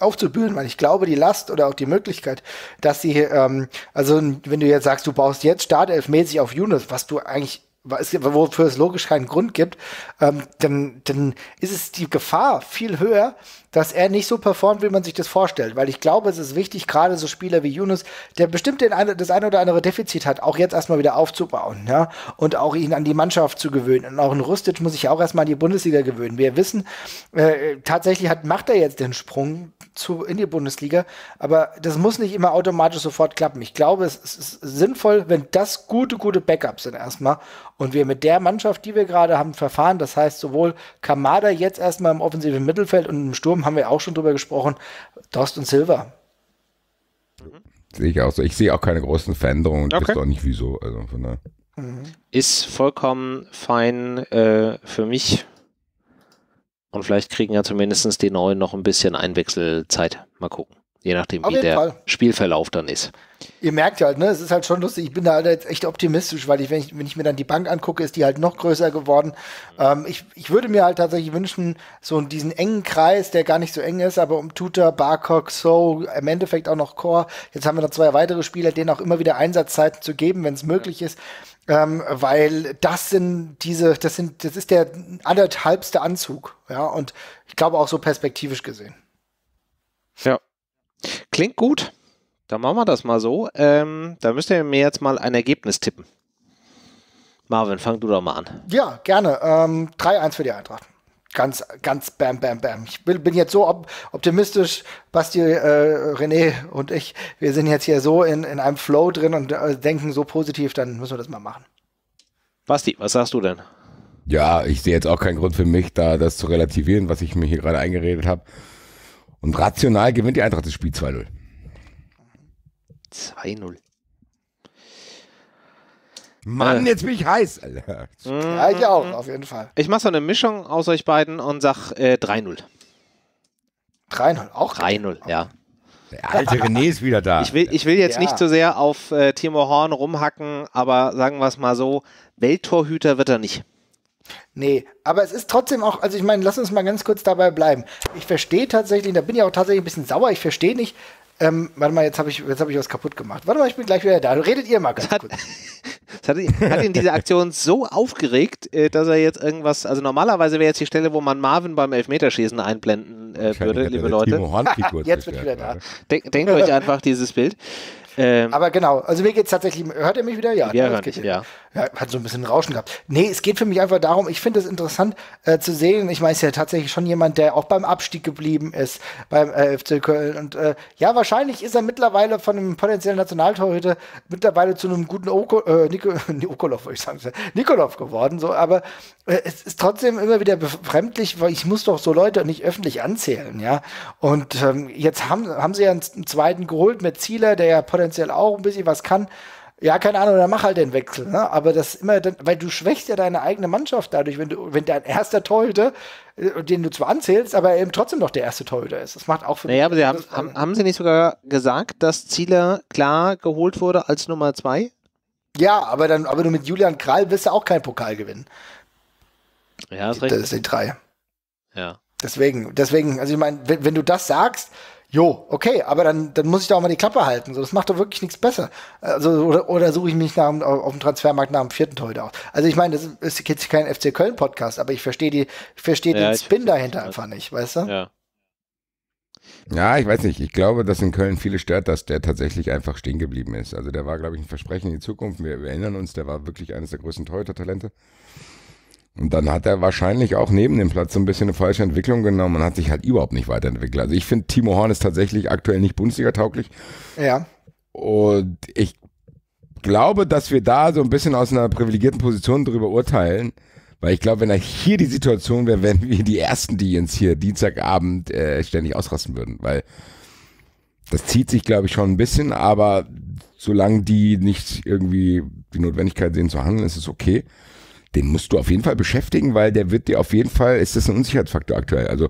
aufzubühlen, weil ich glaube, die Last oder auch die Möglichkeit, dass sie, ähm, also wenn du jetzt sagst, du baust jetzt startelfmäßig auf Younes, was du eigentlich, was, wofür es logisch keinen Grund gibt, ähm, dann, dann ist es die Gefahr viel höher, dass er nicht so performt, wie man sich das vorstellt. Weil ich glaube, es ist wichtig, gerade so Spieler wie Younes, der bestimmt den ein, das eine oder andere Defizit hat, auch jetzt erstmal wieder aufzubauen, ja? Und auch ihn an die Mannschaft zu gewöhnen. Und auch ein Rustic muss sich auch erstmal an die Bundesliga gewöhnen. Wir wissen, äh, tatsächlich hat, macht er jetzt den Sprung zu, in die Bundesliga, aber das muss nicht immer automatisch sofort klappen. Ich glaube, es, es ist sinnvoll, wenn das gute, gute Backups sind erstmal und wir mit der Mannschaft, die wir gerade haben, verfahren. Das heißt, sowohl Kamada jetzt erstmal im offensiven Mittelfeld und im Sturm haben wir auch schon drüber gesprochen, Dost und Silva. Mhm. Sehe ich auch so. Ich sehe auch keine großen Veränderungen und okay. Wisst auch nicht wieso. Also von daher. Mhm. Ist vollkommen fein äh, für mich. Und vielleicht kriegen ja zumindest die Neuen noch ein bisschen Einwechselzeit. Mal gucken. Je nachdem, auf wie der Fall. Spielverlauf dann ist. Ihr merkt halt, ne, es ist halt schon lustig. Ich bin da halt jetzt echt optimistisch, weil ich wenn, ich, wenn ich mir dann die Bank angucke, ist die halt noch größer geworden. Ähm, ich, ich würde mir halt tatsächlich wünschen, so diesen engen Kreis, der gar nicht so eng ist, aber um Tuta, Barcock, Zou, im Endeffekt auch noch Core. Jetzt haben wir noch zwei weitere Spieler, denen auch immer wieder Einsatzzeiten zu geben, wenn es möglich ist. Ähm, weil das sind diese, das sind, das ist der anderthalbste Anzug, ja, und ich glaube auch so perspektivisch gesehen. Ja. Klingt gut. Dann machen wir das mal so. Ähm, da müsst ihr mir jetzt mal ein Ergebnis tippen. Marvin, fang du doch mal an. Ja, gerne. Ähm, drei eins für die Eintracht. Ganz, ganz bam, bam, bam. Ich bin, bin jetzt so op optimistisch, Basti, äh, René und ich, wir sind jetzt hier so in, in einem Flow drin und äh, denken so positiv, dann müssen wir das mal machen. Basti, was sagst du denn? Ja, ich sehe jetzt auch keinen Grund für mich, da das zu relativieren, was ich mir hier gerade eingeredet habe. Und rational gewinnt die Eintracht das Spiel zwei null. zwei null. Mann, äh. jetzt bin ich heiß, Alter. Mm-hmm. Ja, ich auch, auf jeden Fall. Ich mache so eine Mischung aus euch beiden und sag äh, drei null. drei null, auch? drei null, okay. Ja. Der alte René ist wieder da. Ich will, ich will jetzt ja. nicht so sehr auf äh, Timo Horn rumhacken, aber sagen wir es mal so, Welttorhüter wird er nicht. Nee, aber es ist trotzdem auch, also ich meine, lass uns mal ganz kurz dabei bleiben. Ich verstehe tatsächlich, da bin ich auch tatsächlich ein bisschen sauer, ich verstehe nicht, ähm, warte mal, jetzt habe ich, jetzt hab ich was kaputt gemacht. Warte mal, ich bin gleich wieder da. Redet ihr mal ganz kurz. Das hat, hat ihn diese Aktion so aufgeregt, äh, dass er jetzt irgendwas, also normalerweise wäre jetzt die Stelle, wo man Marvin beim Elfmeterschießen einblenden äh, würde, liebe Leute. Jetzt wird wieder da. Denk, denkt euch einfach dieses Bild. Ähm, Aber genau, also mir geht es tatsächlich, hört ihr mich wieder? Ja, wir hören, ja. ja, hat so ein bisschen Rauschen gehabt. Nee, es geht für mich einfach darum, ich finde es interessant äh, zu sehen, ich meine, es ist ja tatsächlich schon jemand, der auch beim Abstieg geblieben ist, beim äh, F C Köln und äh, ja, wahrscheinlich ist er mittlerweile von einem potenziellen Nationaltorhüter mittlerweile zu einem guten Oko, äh, Nico, Nikolov, würde ich sagen, Nikolov geworden, so, aber äh, es ist trotzdem immer wieder befremdlich, weil ich muss doch so Leute nicht öffentlich anzählen, ja, und ähm, jetzt haben, haben sie ja einen, einen zweiten geholt mit Zieler, der ja potenziell auch ein bisschen was kann. Ja, keine Ahnung, dann mach halt den Wechsel. Ne? Aber das immer, dann, weil du schwächst ja deine eigene Mannschaft dadurch, wenn du, wenn dein erster Torhüter, den du zwar anzählst, aber eben trotzdem noch der erste Torhüter ist. Das macht auch für naja, mich. Naja, aber sie haben, haben, haben sie nicht sogar gesagt, dass Zieler klar geholt wurde als Nummer zwei? Ja, aber dann, aber du mit Julian Krall wirst du auch keinen Pokal gewinnen. Ja, das ist richtig. Das sind drei. Ja. Deswegen, deswegen, also ich meine, wenn, wenn du das sagst, jo, okay, aber dann, dann muss ich da auch mal die Klappe halten. So, das macht doch wirklich nichts besser. Also, oder oder suche ich mich nach, auf dem Transfermarkt nach dem vierten Torhüter aus. Also ich meine, das ist jetzt kein F C Köln-Podcast, aber ich verstehe die, verstehe ja, den Spin dahinter einfach nicht, weißt du? Ja. Ja, ich weiß nicht. Ich glaube, dass in Köln viele stört, dass der tatsächlich einfach stehen geblieben ist. Also der war, glaube ich, ein Versprechen in die Zukunft. Wir, wir erinnern uns, der war wirklich eines der größten Torhüter-Talente. Und dann hat er wahrscheinlich auch neben dem Platz so ein bisschen eine falsche Entwicklung genommen und hat sich halt überhaupt nicht weiterentwickelt. Also ich finde, Timo Horn ist tatsächlich aktuell nicht Bundesliga-tauglich. Ja. Und ich glaube, dass wir da so ein bisschen aus einer privilegierten Position drüber urteilen, Weil ich glaube, wenn da hier die Situation wäre, wären wir die Ersten, die uns hier Dienstagabend äh, ständig ausrasten würden. Weil das zieht sich, glaube ich, schon ein bisschen, aber solange die nicht irgendwie die Notwendigkeit sehen zu handeln, ist es okay. Den musst du auf jeden Fall beschäftigen, weil der wird dir auf jeden Fall, ist das ein Unsicherheitsfaktor aktuell. Also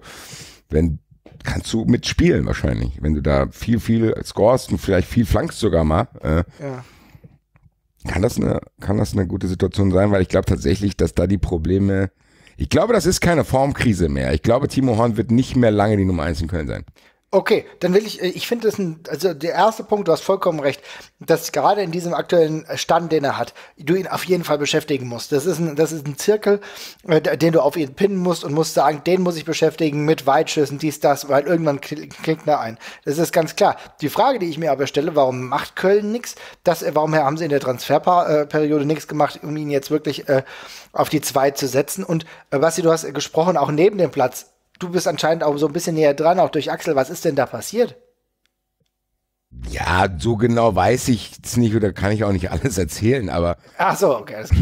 wenn kannst du mitspielen wahrscheinlich, wenn du da viel, viel scorest und vielleicht viel flankst sogar mal. Äh, ja. Kann das eine, kann das eine gute Situation sein, weil ich glaube tatsächlich, dass da die Probleme, ich glaube, das ist keine Formkrise mehr. Ich glaube, Timo Horn wird nicht mehr lange die Nummer eins in Köln sein. Okay, dann will ich, ich finde das, ein, also der erste Punkt, du hast vollkommen recht, dass gerade in diesem aktuellen Stand, den er hat, du ihn auf jeden Fall beschäftigen musst. Das ist ein, das ist ein Zirkel, äh, den du auf ihn pinnen musst und musst sagen, den muss ich beschäftigen mit Weitschüssen, dies, das, weil irgendwann klingt er ein. Das ist ganz klar. Die Frage, die ich mir aber stelle, warum macht Köln nichts? Das, warum haben sie in der Transferperiode nichts gemacht, um ihn jetzt wirklich äh, auf die zwei zu setzen? Und äh, Basti, du hast gesprochen, auch neben dem Platz. Du bist anscheinend auch so ein bisschen näher dran, auch durch Axel. Was ist denn da passiert? Ja, so genau weiß ich es nicht oder kann ich auch nicht alles erzählen, aber... Ach so, okay. Alles gut.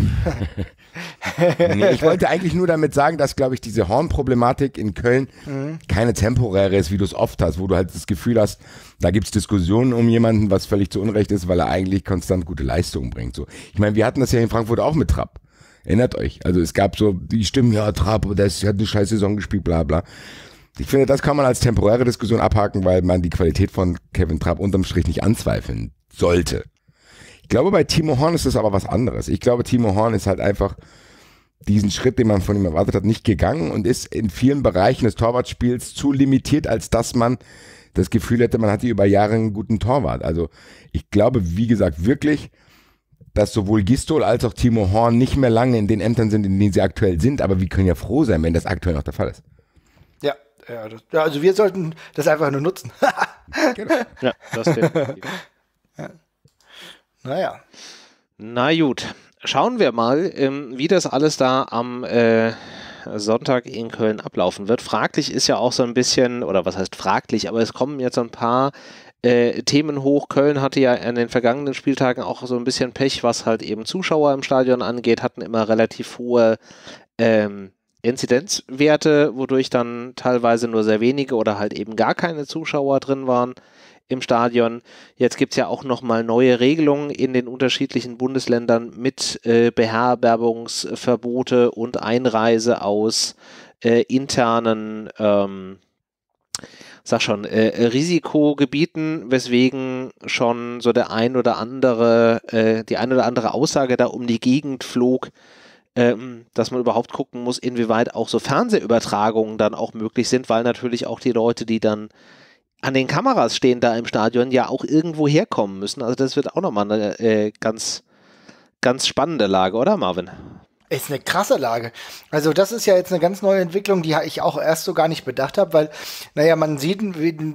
Nee, ich wollte eigentlich nur damit sagen, dass, glaube ich, diese Horn-Problematik in Köln mhm. keine temporäre ist, wie du es oft hast, wo du halt das Gefühl hast, da gibt es Diskussionen um jemanden, was völlig zu Unrecht ist, weil er eigentlich konstant gute Leistungen bringt. So. Ich meine, wir hatten das ja in Frankfurt auch mit Trapp. Erinnert euch. Also es gab so die Stimmen, ja, Trapp, der hat eine scheiß Saison gespielt, bla bla. Ich finde, das kann man als temporäre Diskussion abhaken, weil man die Qualität von Kevin Trapp unterm Strich nicht anzweifeln sollte. Ich glaube, bei Timo Horn ist das aber was anderes. Ich glaube, Timo Horn ist halt einfach diesen Schritt, den man von ihm erwartet hat, nicht gegangen und ist in vielen Bereichen des Torwartspiels zu limitiert, als dass man das Gefühl hätte, man hatte über Jahre einen guten Torwart. Also ich glaube, wie gesagt, wirklich... dass sowohl Gisdol als auch Timo Horn nicht mehr lange in den Ämtern sind, in denen sie aktuell sind. Aber wir können ja froh sein, wenn das aktuell noch der Fall ist. Ja, ja, das, ja also wir sollten das einfach nur nutzen. Genau. Ja, das ja. Naja. Na gut, schauen wir mal, ähm, wie das alles da am äh, Sonntag in Köln ablaufen wird. Fraglich ist ja auch so ein bisschen, oder was heißt fraglich, aber es kommen jetzt ein paar... Äh, Themen hoch. Köln hatte ja an den vergangenen Spieltagen auch so ein bisschen Pech, was halt eben Zuschauer im Stadion angeht, hatten immer relativ hohe ähm, Inzidenzwerte, wodurch dann teilweise nur sehr wenige oder halt eben gar keine Zuschauer drin waren im Stadion. Jetzt gibt es ja auch nochmal neue Regelungen in den unterschiedlichen Bundesländern mit äh, Beherbergungsverbote und Einreise aus äh, internen ähm, sag schon, äh, Risikogebieten, weswegen schon so der ein oder andere, äh, die ein oder andere Aussage da um die Gegend flog, ähm, dass man überhaupt gucken muss, inwieweit auch so Fernsehübertragungen dann auch möglich sind, weil natürlich auch die Leute, die dann an den Kameras stehen da im Stadion, ja auch irgendwo herkommen müssen. Also das wird auch nochmal eine äh, ganz, ganz spannende Lage, oder Marvin? Ist eine krasse Lage. Also das ist ja jetzt eine ganz neue Entwicklung, die ich auch erst so gar nicht bedacht habe, weil, naja, man sieht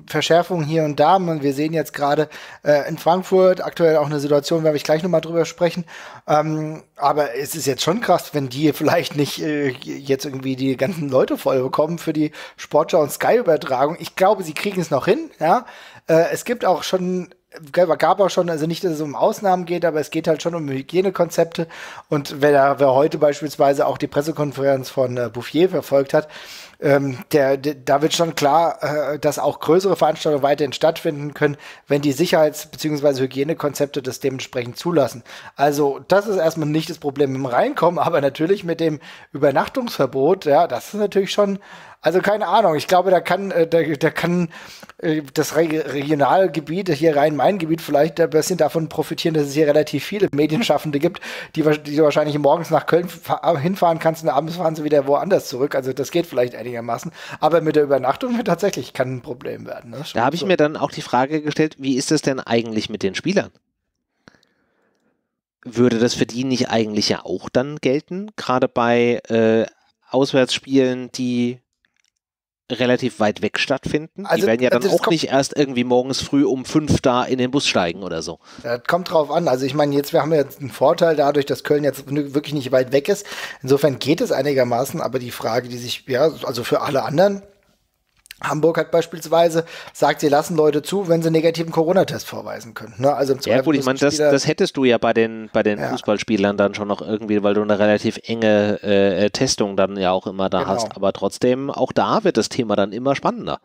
Verschärfungen hier und da. Und wir sehen jetzt gerade äh, in Frankfurt aktuell auch eine Situation, werde ich gleich nochmal drüber sprechen. Ähm, aber es ist jetzt schon krass, wenn die vielleicht nicht äh, jetzt irgendwie die ganzen Leute voll bekommen für die Sportschau- und Sky-Übertragung. Ich glaube, sie kriegen es noch hin. Ja, äh, es gibt auch schon... gab auch schon, also nicht, dass es um Ausnahmen geht, aber es geht halt schon um Hygienekonzepte und wer, wer heute beispielsweise auch die Pressekonferenz von äh, Bouffier verfolgt hat, ähm, der, der, da wird schon klar, äh, dass auch größere Veranstaltungen weiterhin stattfinden können, wenn die Sicherheits- bzw. Hygienekonzepte das dementsprechend zulassen. Also das ist erstmal nicht das Problem im Reinkommen, aber natürlich mit dem Übernachtungsverbot, ja, das ist natürlich schon... Also keine Ahnung, ich glaube, da kann, da, da kann das Regionalgebiet, hier Rhein-Main-Gebiet vielleicht ein bisschen davon profitieren, dass es hier relativ viele Medienschaffende gibt, die, die du wahrscheinlich morgens nach Köln hinfahren kannst und abends fahren sie wieder woanders zurück. Also das geht vielleicht einigermaßen. Aber mit der Übernachtung wird tatsächlich kein Problem werden. Ne? Da habe ich so. Mir dann auch die Frage gestellt, wie ist das denn eigentlich mit den Spielern? Würde das für die nicht eigentlich ja auch dann gelten? Gerade bei äh, Auswärtsspielen, die... relativ weit weg stattfinden. Also, die werden ja dann auch nicht erst irgendwie morgens früh um fünf da in den Bus steigen oder so. Das kommt drauf an. Also ich meine, jetzt wir haben jetzt einen Vorteil dadurch, dass Köln jetzt wirklich nicht weit weg ist. Insofern geht es einigermaßen, aber die Frage, die sich, ja, also für alle anderen, Hamburg hat beispielsweise sagt, sie lassen Leute zu, wenn sie negativen Corona-Test vorweisen können. Ne? Also im ja gut, ich meine, das, das hättest du ja bei den, bei den ja. Fußballspielern dann schon noch irgendwie, weil du eine relativ enge äh, Testung dann ja auch immer da genau. hast. Aber trotzdem, auch da wird das Thema dann immer spannender.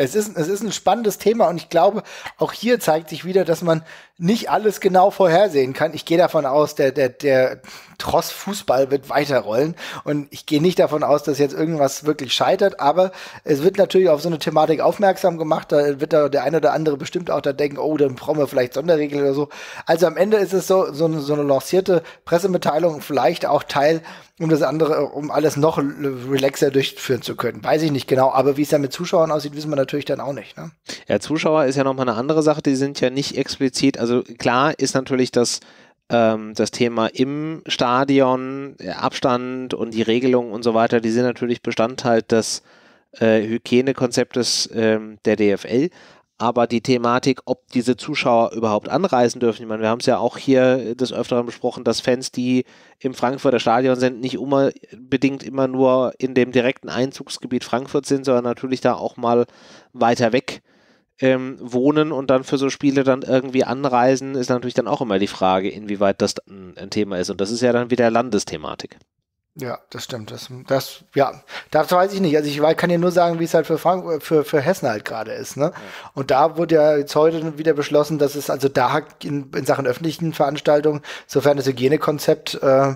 Es ist, es ist ein spannendes Thema und ich glaube, auch hier zeigt sich wieder, dass man nicht alles genau vorhersehen kann. Ich gehe davon aus, der, der, der Tross Fußball wird weiterrollen und ich gehe nicht davon aus, dass jetzt irgendwas wirklich scheitert, aber es wird natürlich auf so eine Thematik aufmerksam gemacht, da wird da der eine oder andere bestimmt auch da denken, oh, dann brauchen wir vielleicht Sonderregeln oder so. Also am Ende ist es so, so eine, so eine lancierte Pressemitteilung vielleicht auch Teil, um das andere, um alles noch relaxer durchführen zu können. Weiß ich nicht genau, aber wie es dann mit Zuschauern aussieht, wissen wir natürlich dann auch nicht. Ne? Ja, Zuschauer ist ja nochmal eine andere Sache, die sind ja nicht explizit, also klar ist natürlich das, ähm, das Thema im Stadion, Abstand und die Regelungen und so weiter, die sind natürlich Bestandteil des äh, Hygienekonzeptes ähm, der D F L, aber die Thematik, ob diese Zuschauer überhaupt anreisen dürfen, ich meine, wir haben es ja auch hier des Öfteren besprochen, dass Fans, die im Frankfurter Stadion sind, nicht unbedingt immer nur in dem direkten Einzugsgebiet Frankfurt sind, sondern natürlich da auch mal weiter weg ähm, wohnen und dann für so Spiele dann irgendwie anreisen, ist natürlich dann auch immer die Frage, inwieweit das ein Thema ist. Und das ist ja dann wieder Landesthematik. Ja, das stimmt. Das, das, ja, das weiß ich nicht. Also ich kann dir nur sagen, wie es halt für Frank, für, für Hessen halt gerade ist. Ne? Ja. Und da wurde ja jetzt heute wieder beschlossen, dass es also da in, in Sachen öffentlichen Veranstaltungen, sofern das Hygienekonzept äh,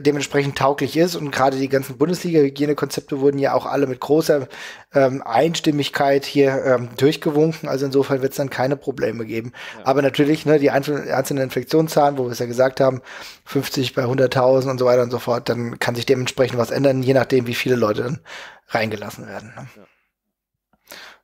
dementsprechend tauglich ist und gerade die ganzen Bundesliga-Hygienekonzepte wurden ja auch alle mit großer ähm, Einstimmigkeit hier ähm, durchgewunken. Also insofern wird es dann keine Probleme geben. Ja. Aber natürlich ne, die einzelnen, einzelnen Infektionszahlen, wo wir es ja gesagt haben, fünfzig bei hunderttausend und so weiter und so fort, dann kann sich dementsprechend was ändern, je nachdem, wie viele Leute dann reingelassen werden. Ne? Ja.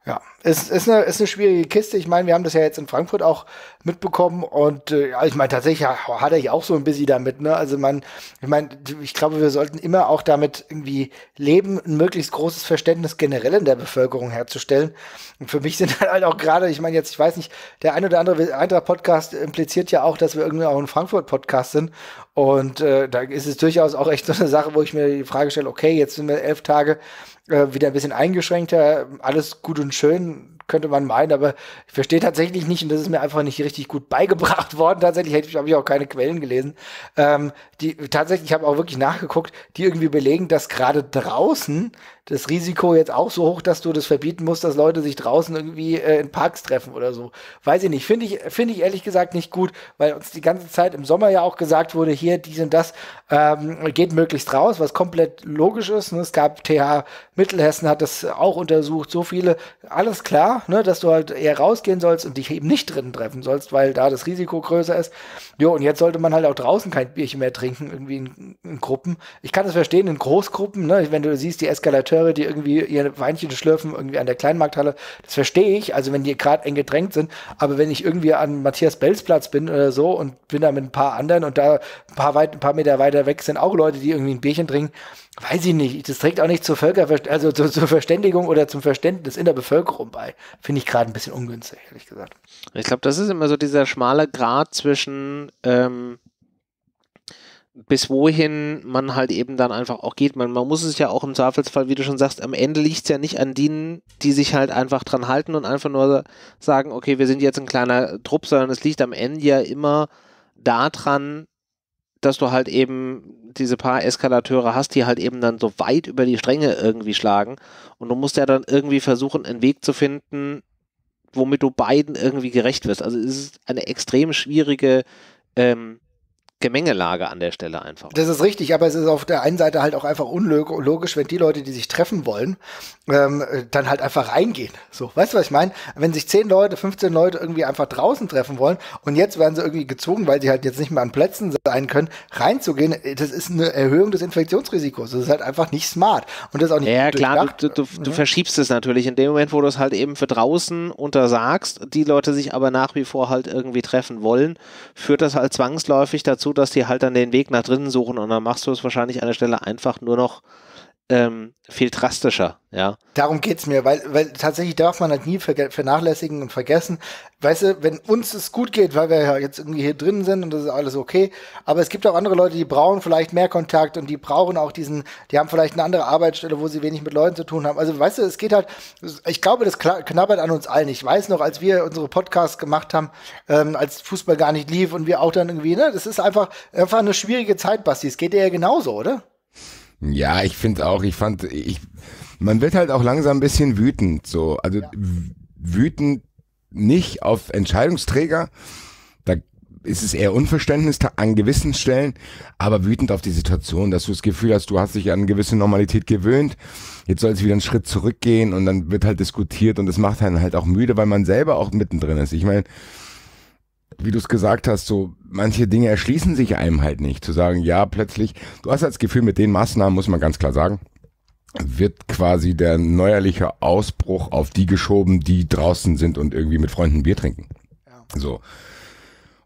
Ja, es ist eine, ist eine schwierige Kiste. Ich meine, wir haben das ja jetzt in Frankfurt auch mitbekommen und äh, ich meine, tatsächlich hat er ja auch so ein bisschen damit. Ne? Also man, ich meine, ich glaube, wir sollten immer auch damit irgendwie leben, ein möglichst großes Verständnis generell in der Bevölkerung herzustellen. Und für mich sind halt auch gerade, ich meine jetzt, ich weiß nicht, der ein oder andere Eintracht-Podcast impliziert ja auch, dass wir irgendwie auch ein Frankfurt-Podcast sind und äh, da ist es durchaus auch echt so eine Sache, wo ich mir die Frage stelle, okay, jetzt sind wir elf Tage wieder ein bisschen eingeschränkter, alles gut und schön, könnte man meinen, aber ich verstehe tatsächlich nicht, und das ist mir einfach nicht richtig gut beigebracht worden, tatsächlich habe ich auch keine Quellen gelesen, ähm, die tatsächlich, ich habe auch wirklich nachgeguckt, die irgendwie belegen, dass gerade draußen das Risiko jetzt auch so hoch, dass du das verbieten musst, dass Leute sich draußen irgendwie äh, in Parks treffen oder so. Weiß ich nicht, finde ich, finde ich ehrlich gesagt nicht gut, weil uns die ganze Zeit im Sommer ja auch gesagt wurde, hier, dies und das, ähm, geht möglichst raus, was komplett logisch ist. Ne? Es gab T H Mittelhessen hat das auch untersucht, so viele, alles klar, ne, dass du halt eher rausgehen sollst und dich eben nicht drinnen treffen sollst, weil da das Risiko größer ist. Jo, und jetzt sollte man halt auch draußen kein Bierchen mehr trinken, irgendwie in, in Gruppen. Ich kann das verstehen, in Großgruppen, ne? Wenn du siehst, die Eskalateur die irgendwie ihr Weinchen schlürfen, irgendwie an der Kleinmarkthalle. Das verstehe ich, also wenn die gerade eng gedrängt sind, aber wenn ich irgendwie an Matthias-Belz-Platz bin oder so und bin da mit ein paar anderen und da ein paar, weit, ein paar Meter weiter weg sind auch Leute, die irgendwie ein Bierchen trinken, weiß ich nicht, das trägt auch nicht zur Völker, also zur, zur Verständigung oder zum Verständnis in der Bevölkerung bei. Finde ich gerade ein bisschen ungünstig, ehrlich gesagt. Ich glaube, das ist immer so dieser schmale Grat zwischen ähm bis wohin man halt eben dann einfach auch geht. Man, man muss es ja auch im Zweifelsfall, wie du schon sagst, am Ende liegt es ja nicht an denen, die sich halt einfach dran halten und einfach nur sagen, okay, wir sind jetzt ein kleiner Trupp, sondern es liegt am Ende ja immer daran, dass du halt eben diese paar Eskalateure hast, die halt eben dann so weit über die Stränge irgendwie schlagen und du musst ja dann irgendwie versuchen, einen Weg zu finden, womit du beiden irgendwie gerecht wirst. Also es ist eine extrem schwierige ähm, Gemengelage an der Stelle einfach. Das ist richtig, aber es ist auf der einen Seite halt auch einfach unlogisch, wenn die Leute, die sich treffen wollen, ähm, dann halt einfach reingehen. So, weißt du, was ich meine? Wenn sich zehn Leute, fünfzehn Leute irgendwie einfach draußen treffen wollen und jetzt werden sie irgendwie gezwungen, weil sie halt jetzt nicht mehr an Plätzen sein können, reinzugehen, das ist eine Erhöhung des Infektionsrisikos. Das ist halt einfach nicht smart. Und das ist auch nicht ja, klar, du, du, mhm. du verschiebst es natürlich in dem Moment, wo du es halt eben für draußen untersagst, die Leute sich aber nach wie vor halt irgendwie treffen wollen, führt das halt zwangsläufig dazu, dass die halt dann den Weg nach drinnen suchen und dann machst du es wahrscheinlich an der Stelle einfach nur noch ähm, viel drastischer. Ja. Darum geht es mir, weil, weil tatsächlich darf man halt nie vernachlässigen und vergessen. Weißt du, wenn uns es gut geht, weil wir ja jetzt irgendwie hier drin sind und das ist alles okay, aber es gibt auch andere Leute, die brauchen vielleicht mehr Kontakt und die brauchen auch diesen, die haben vielleicht eine andere Arbeitsstelle, wo sie wenig mit Leuten zu tun haben. Also weißt du, es geht halt, ich glaube, das knabbert an uns allen. Ich weiß noch, als wir unsere Podcasts gemacht haben, ähm, als Fußball gar nicht lief und wir auch dann irgendwie, ne, das ist einfach, einfach eine schwierige Zeit, Basti. Es geht dir ja genauso, oder? Ja, ich finde auch, ich fand, ich, man wird halt auch langsam ein bisschen wütend, so, also ja. Wütend nicht auf Entscheidungsträger, da ist es eher Unverständnis an gewissen Stellen, aber wütend auf die Situation, dass du das Gefühl hast, du hast dich an eine gewisse Normalität gewöhnt, jetzt soll es wieder einen Schritt zurückgehen und dann wird halt diskutiert und das macht einen halt auch müde, weil man selber auch mittendrin ist. Ich meine, wie du es gesagt hast, so manche Dinge erschließen sich einem halt nicht, zu sagen, ja, plötzlich, du hast halt das Gefühl, mit den Maßnahmen, muss man ganz klar sagen, wird quasi der neuerliche Ausbruch auf die geschoben, die draußen sind und irgendwie mit Freunden Bier trinken. Ja. So.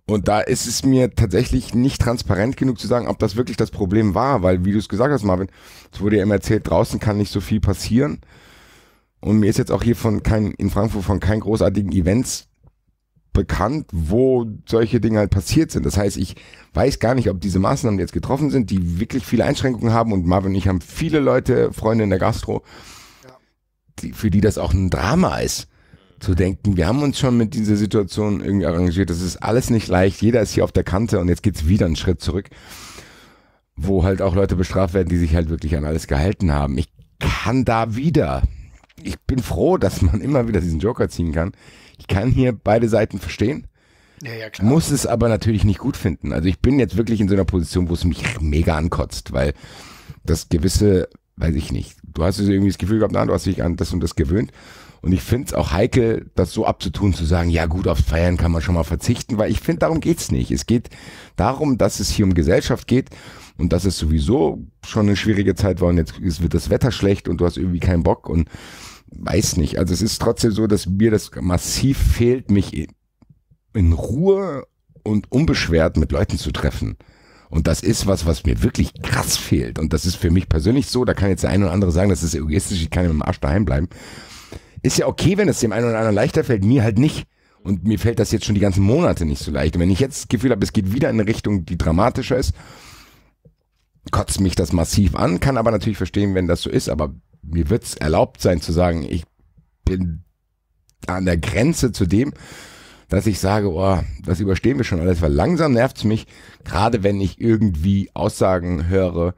Und da ist es mir tatsächlich nicht transparent genug zu sagen, ob das wirklich das Problem war, weil, wie du es gesagt hast, Marvin, es wurde ja immer erzählt, draußen kann nicht so viel passieren. Und mir ist jetzt auch hier von kein, in Frankfurt von keinen großartigen Events bekannt, wo solche Dinge halt passiert sind. Das heißt, ich weiß gar nicht, ob diese Maßnahmen, die jetzt getroffen sind, die wirklich viele Einschränkungen haben, und Marvin und ich haben viele Leute, Freunde in der Gastro, ja, die, für die das auch ein Drama ist, zu denken, wir haben uns schon mit dieser Situation irgendwie arrangiert, das ist alles nicht leicht, jeder ist hier auf der Kante und jetzt geht es wieder einen Schritt zurück, wo halt auch Leute bestraft werden, die sich halt wirklich an alles gehalten haben. Ich kann da wieder, ich bin froh, dass man immer wieder diesen Joker ziehen kann. Ich kann hier beide Seiten verstehen, ja, ja, klar, muss es aber natürlich nicht gut finden. Also ich bin jetzt wirklich in so einer Position, wo es mich mega ankotzt, weil das gewisse, weiß ich nicht, du hast irgendwie das Gefühl gehabt, na, du hast dich an das und das gewöhnt. Und ich finde es auch heikel, das so abzutun, zu sagen, ja gut, aufs Feiern kann man schon mal verzichten, weil ich finde, darum geht es nicht. Es geht darum, dass es hier um Gesellschaft geht und dass es sowieso schon eine schwierige Zeit war und jetzt wird das Wetter schlecht und du hast irgendwie keinen Bock und weiß nicht, also es ist trotzdem so, dass mir das massiv fehlt, mich in Ruhe und unbeschwert mit Leuten zu treffen. Und das ist was, was mir wirklich krass fehlt. Und das ist für mich persönlich so, da kann jetzt der eine oder andere sagen, das ist egoistisch, ich kann im Arsch daheim bleiben. Ist ja okay, wenn es dem einen oder anderen leichter fällt, mir halt nicht. Und mir fällt das jetzt schon die ganzen Monate nicht so leicht. Und wenn ich jetzt das Gefühl habe, es geht wieder in eine Richtung, die dramatischer ist, kotzt mich das massiv an, kann aber natürlich verstehen, wenn das so ist, aber mir wird es erlaubt sein zu sagen, ich bin an der Grenze zu dem, dass ich sage, oh, das überstehen wir schon alles, weil langsam nervt es mich, gerade wenn ich irgendwie Aussagen höre,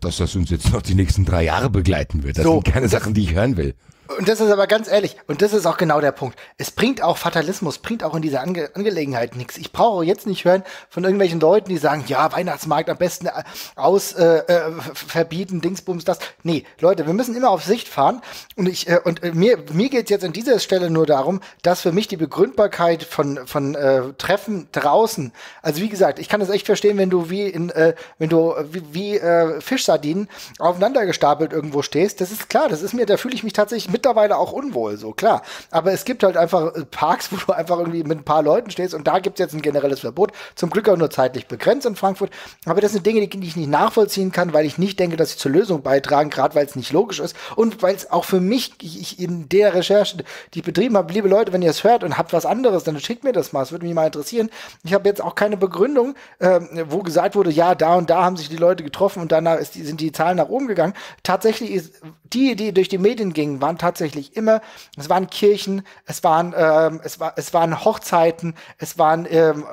dass das uns jetzt noch die nächsten drei Jahre begleiten wird. Das so, sind keine Sachen, die ich hören will. Und das ist aber ganz ehrlich, und das ist auch genau der Punkt. Es bringt auch Fatalismus, bringt auch in dieser Ange Angelegenheit nichts. Ich brauche jetzt nicht hören von irgendwelchen Leuten, die sagen, ja, Weihnachtsmarkt am besten aus äh, äh, verbieten, Dingsbums, das. Nee, Leute, wir müssen immer auf Sicht fahren. Und ich äh, und äh, mir, mir geht es jetzt an dieser Stelle nur darum, dass für mich die Begründbarkeit von, von äh, Treffen draußen, also wie gesagt, ich kann das echt verstehen, wenn du wie in, äh, wenn du wie, wie äh, Fischsardinen aufeinander gestapelt irgendwo stehst. Das ist klar, das ist mir, da fühle ich mich tatsächlich mit mittlerweile auch unwohl, so klar. Aber es gibt halt einfach Parks, wo du einfach irgendwie mit ein paar Leuten stehst und da gibt es jetzt ein generelles Verbot. Zum Glück auch nur zeitlich begrenzt in Frankfurt. Aber das sind Dinge, die ich nicht nachvollziehen kann, weil ich nicht denke, dass sie zur Lösung beitragen, gerade weil es nicht logisch ist und weil es auch für mich, ich in der Recherche, die ich betrieben habe, liebe Leute, wenn ihr es hört und habt was anderes, dann schickt mir das mal, es würde mich mal interessieren. Ich habe jetzt auch keine Begründung, äh, wo gesagt wurde, ja, da und da haben sich die Leute getroffen und danach ist die, sind die Zahlen nach oben gegangen. Tatsächlich ist die, die durch die Medien gingen, waren tatsächlich immer, es waren Kirchen, es waren, ähm, es war, es waren Hochzeiten, es waren ähm,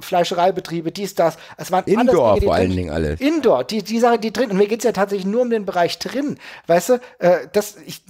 Fleischereibetriebe, dies, das, es waren Indoor alles, die, die vor drin, allen Dingen alles. Indoor, die, die Sache, die drin, und mir geht es ja tatsächlich nur um den Bereich drin, weißt du, äh, das, ich,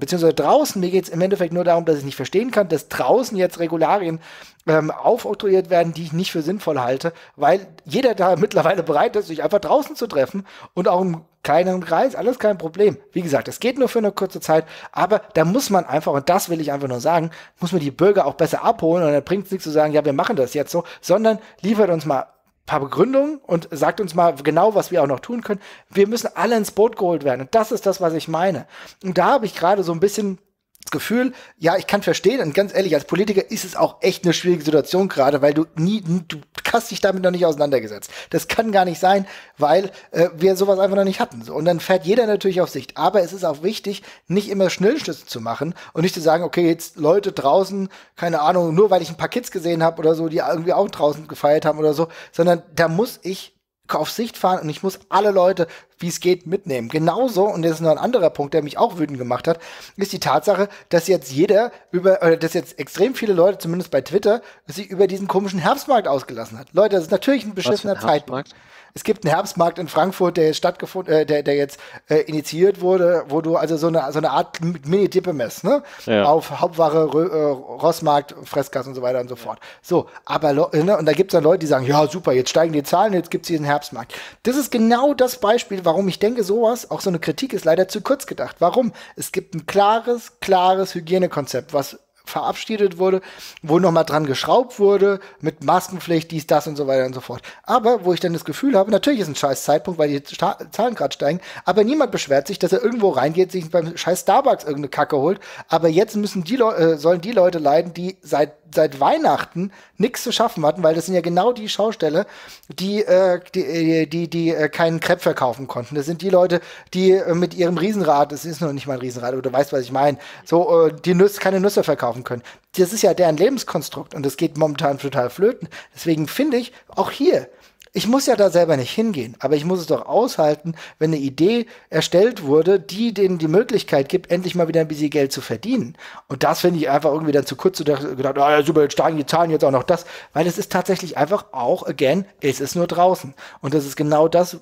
beziehungsweise draußen, mir geht es im Endeffekt nur darum, dass ich nicht verstehen kann, dass draußen jetzt Regularien ähm, aufoktroyiert werden, die ich nicht für sinnvoll halte, weil jeder da mittlerweile bereit ist, sich einfach draußen zu treffen und auch im kleineren Kreis, alles kein Problem. Wie gesagt, es geht nur für eine kurze Zeit, aber da muss man einfach, und das will ich einfach nur sagen, muss man die Bürger auch besser abholen und dann bringt es nichts zu sagen, ja, wir machen das jetzt so, sondern liefert uns mal ein paar Begründungen und sagt uns mal genau, was wir auch noch tun können. Wir müssen alle ins Boot geholt werden und das ist das, was ich meine. Und da habe ich gerade so ein bisschen das Gefühl, ja, ich kann verstehen, und ganz ehrlich, als Politiker ist es auch echt eine schwierige Situation gerade, weil du nie, du hast dich damit noch nicht auseinandergesetzt. Das kann gar nicht sein, weil äh, wir sowas einfach noch nicht hatten. So, und dann fährt jeder natürlich auf Sicht. Aber es ist auch wichtig, nicht immer Schnellschüsse zu machen und nicht zu sagen, okay, jetzt Leute draußen, keine Ahnung, nur weil ich ein paar Kids gesehen habe oder so, die irgendwie auch draußen gefeiert haben oder so, sondern da muss ich auf Sicht fahren und ich muss alle Leute, wie es geht, mitnehmen. Genauso, und das ist noch ein anderer Punkt, der mich auch wütend gemacht hat, ist die Tatsache, dass jetzt jeder über, oder dass jetzt extrem viele Leute, zumindest bei Twitter, sich über diesen komischen Herbstmarkt ausgelassen hat. Leute, das ist natürlich ein beschissener Zeitpunkt. Es gibt einen Herbstmarkt in Frankfurt, der jetzt stattgefunden, äh, der, der jetzt äh, initiiert wurde, wo du also so eine, so eine Art Mini-Dippe messt, ne? Ja. Auf Hauptware, Rö, äh, Rossmarkt, Fressgas und so weiter und so fort. So, aber, ne? Und da gibt es dann Leute, die sagen, ja super, jetzt steigen die Zahlen, jetzt gibt es diesen Herbstmarkt. Das ist genau das Beispiel, warum ich denke, sowas, auch so eine Kritik ist leider zu kurz gedacht. Warum? Es gibt ein klares, klares Hygienekonzept, was verabschiedet wurde, wo nochmal dran geschraubt wurde, mit Maskenpflicht, dies, das und so weiter und so fort. Aber wo ich dann das Gefühl habe, natürlich ist ein scheiß Zeitpunkt, weil die Sta Zahlen gerade steigen, aber niemand beschwert sich, dass er irgendwo reingeht, sich beim scheiß Starbucks irgendeine Kacke holt. Aber jetzt müssen die Le äh, sollen die Leute leiden, die seit seit Weihnachten nichts zu schaffen hatten, weil das sind ja genau die Schaustelle, die äh, die die, die äh, keinen Crepe verkaufen konnten. Das sind die Leute, die äh, mit ihrem Riesenrad, das ist noch nicht mal ein Riesenrad, aber du weißt, was ich meine, so äh, die Nüsse, keine Nüsse verkaufen können. Das ist ja deren Lebenskonstrukt und das geht momentan total flöten. Deswegen finde ich, auch hier, ich muss ja da selber nicht hingehen, aber ich muss es doch aushalten, wenn eine Idee erstellt wurde, die denen die Möglichkeit gibt, endlich mal wieder ein bisschen Geld zu verdienen. Und das finde ich einfach irgendwie dann zu kurz zu gedacht, ah ja, super, jetzt steigen die Zahlen, jetzt auch noch das. Weil es ist tatsächlich einfach auch, again, es ist nur draußen. Und das ist genau das,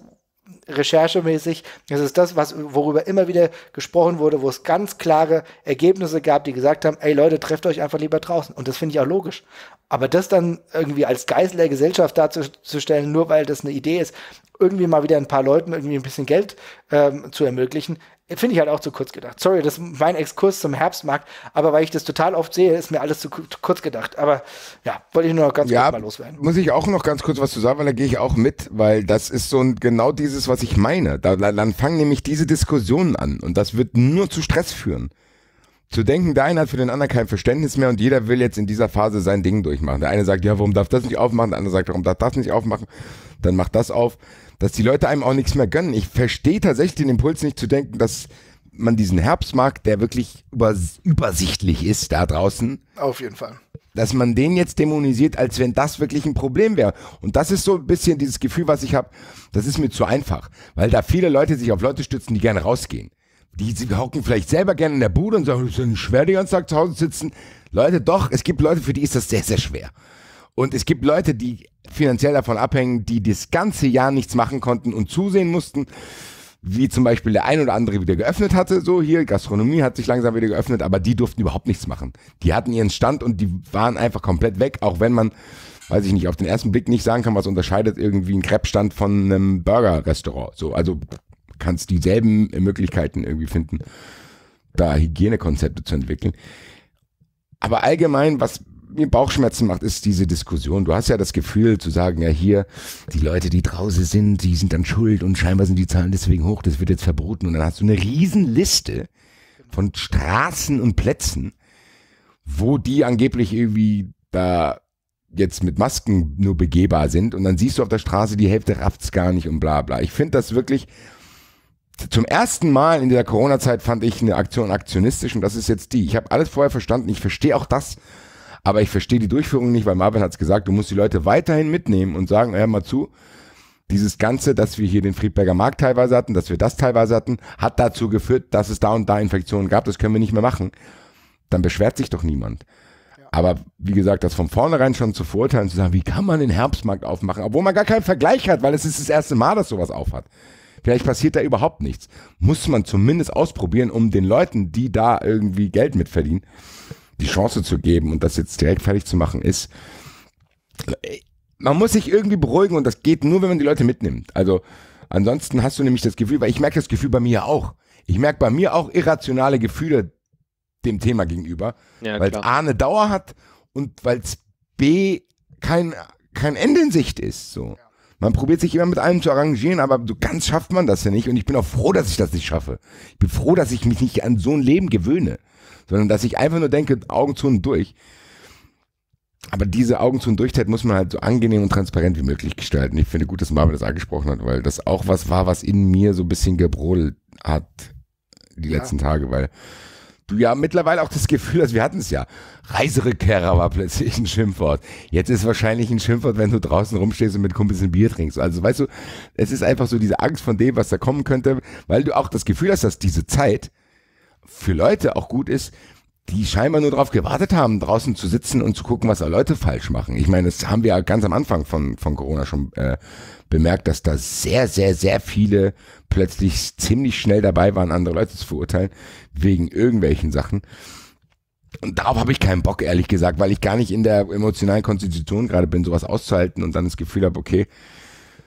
recherchemäßig, das ist das, was, worüber immer wieder gesprochen wurde, wo es ganz klare Ergebnisse gab, die gesagt haben, ey Leute, trefft euch einfach lieber draußen. Und das finde ich auch logisch. Aber das dann irgendwie als Geißel der Gesellschaft darzustellen, nur weil das eine Idee ist, irgendwie mal wieder ein paar Leuten irgendwie ein bisschen Geld ähm, zu ermöglichen, finde ich halt auch zu kurz gedacht. Sorry, das ist mein Exkurs zum Herbstmarkt, aber weil ich das total oft sehe, ist mir alles zu kurz gedacht. Aber ja, wollte ich nur noch ganz ja, kurz mal loswerden. Muss ich auch noch ganz kurz was zu sagen, weil da gehe ich auch mit, weil das ist so ein, genau dieses, was ich meine. Da, dann fangen nämlich diese Diskussionen an und das wird nur zu Stress führen. Zu denken, der eine hat für den anderen kein Verständnis mehr und jeder will jetzt in dieser Phase sein Ding durchmachen. Der eine sagt, ja, warum darf das nicht aufmachen? Der andere sagt, warum darf das nicht aufmachen? Dann macht das auf. Dass die Leute einem auch nichts mehr gönnen. Ich verstehe tatsächlich den Impuls nicht zu denken, dass man diesen Herbstmarkt, der wirklich übers übersichtlich ist da draußen. Auf jeden Fall. Dass man den jetzt dämonisiert, als wenn das wirklich ein Problem wäre. Und das ist so ein bisschen dieses Gefühl, was ich habe, das ist mir zu einfach. Weil da viele Leute sich auf Leute stützen, die gerne rausgehen. Die hocken vielleicht selber gerne in der Bude und sagen, es ist schwer, den ganzen Tag zu Hause sitzen. Leute, doch, es gibt Leute, für die ist das sehr, sehr schwer. Und es gibt Leute, die finanziell davon abhängen, die das ganze Jahr nichts machen konnten und zusehen mussten, wie zum Beispiel der ein oder andere wieder geöffnet hatte. So hier, Gastronomie hat sich langsam wieder geöffnet, aber die durften überhaupt nichts machen. Die hatten ihren Stand und die waren einfach komplett weg, auch wenn man, weiß ich nicht, auf den ersten Blick nicht sagen kann, was unterscheidet irgendwie einen Crepe-Stand von einem Burger-Restaurant. So, also kannst dieselben Möglichkeiten irgendwie finden, da Hygienekonzepte zu entwickeln. Aber allgemein, was mir Bauchschmerzen macht, ist diese Diskussion. Du hast ja das Gefühl zu sagen, ja hier, die Leute, die draußen sind, die sind dann schuld und scheinbar sind die Zahlen deswegen hoch, das wird jetzt verboten. Und dann hast du eine Riesenliste von Straßen und Plätzen, wo die angeblich irgendwie da jetzt mit Masken nur begehbar sind. Und dann siehst du auf der Straße, die Hälfte rafft's gar nicht und bla bla. Ich finde das wirklich... Zum ersten Mal in der Corona-Zeit fand ich eine Aktion aktionistisch und das ist jetzt die. Ich habe alles vorher verstanden, ich verstehe auch das, aber ich verstehe die Durchführung nicht, weil Marvin hat es gesagt, du musst die Leute weiterhin mitnehmen und sagen, hör mal zu, dieses Ganze, dass wir hier den Friedberger Markt teilweise hatten, dass wir das teilweise hatten, hat dazu geführt, dass es da und da Infektionen gab, das können wir nicht mehr machen. Dann beschwert sich doch niemand. Aber wie gesagt, das von vornherein schon zu verurteilen, zu sagen, wie kann man den Herbstmarkt aufmachen, obwohl man gar keinen Vergleich hat, weil es ist das erste Mal, dass sowas aufhat. Vielleicht passiert da überhaupt nichts. Muss man zumindest ausprobieren, um den Leuten, die da irgendwie Geld mitverdienen, die Chance zu geben und das jetzt direkt fertig zu machen ist. Man muss sich irgendwie beruhigen und das geht nur, wenn man die Leute mitnimmt. Also ansonsten hast du nämlich das Gefühl, weil ich merke das Gefühl bei mir auch. Ich merke bei mir auch irrationale Gefühle dem Thema gegenüber, ja, weil es A eine Dauer hat und weil es B kein, kein Ende in Sicht ist, so. Ja. Man probiert sich immer mit allem zu arrangieren, aber so ganz schafft man das ja nicht. Und ich bin auch froh, dass ich das nicht schaffe. Ich bin froh, dass ich mich nicht an so ein Leben gewöhne, sondern dass ich einfach nur denke, Augen zu und durch. Aber diese Augen zu und Durchzeit muss man halt so angenehm und transparent wie möglich gestalten. Ich finde gut, dass Marvin das angesprochen hat, weil das auch was war, was in mir so ein bisschen gebrodelt hat die ja. letzten Tage, weil du ja mittlerweile auch das Gefühl hast, wir hatten es ja, Reiserückkehrer war plötzlich ein Schimpfwort. Jetzt ist wahrscheinlich ein Schimpfwort, wenn du draußen rumstehst und mit Kumpels ein Bier trinkst. Also weißt du, es ist einfach so diese Angst von dem, was da kommen könnte, weil du auch das Gefühl hast, dass diese Zeit für Leute auch gut ist, die scheinbar nur darauf gewartet haben, draußen zu sitzen und zu gucken, was da Leute falsch machen. Ich meine, das haben wir ja ganz am Anfang von, von Corona schon äh, bemerkt, dass da sehr, sehr, sehr viele plötzlich ziemlich schnell dabei waren, andere Leute zu verurteilen, wegen irgendwelchen Sachen. Und darauf habe ich keinen Bock, ehrlich gesagt, weil ich gar nicht in der emotionalen Konstitution gerade bin, sowas auszuhalten und dann das Gefühl habe, okay,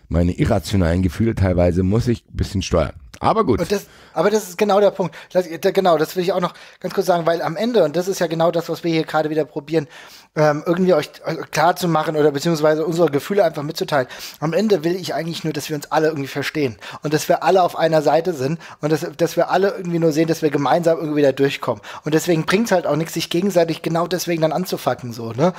meine irrationalen Gefühle teilweise muss ich ein bisschen steuern. Aber gut. Und das, aber das ist genau der Punkt. Das, genau, das will ich auch noch ganz kurz sagen, weil am Ende, und das ist ja genau das, was wir hier gerade wieder probieren, ähm, irgendwie euch klar zu machen oder beziehungsweise unsere Gefühle einfach mitzuteilen. Am Ende will ich eigentlich nur, dass wir uns alle irgendwie verstehen und dass wir alle auf einer Seite sind und dass, dass wir alle irgendwie nur sehen, dass wir gemeinsam irgendwie da durchkommen. Und deswegen bringt es halt auch nichts, sich gegenseitig genau deswegen dann anzufacken. So, ne?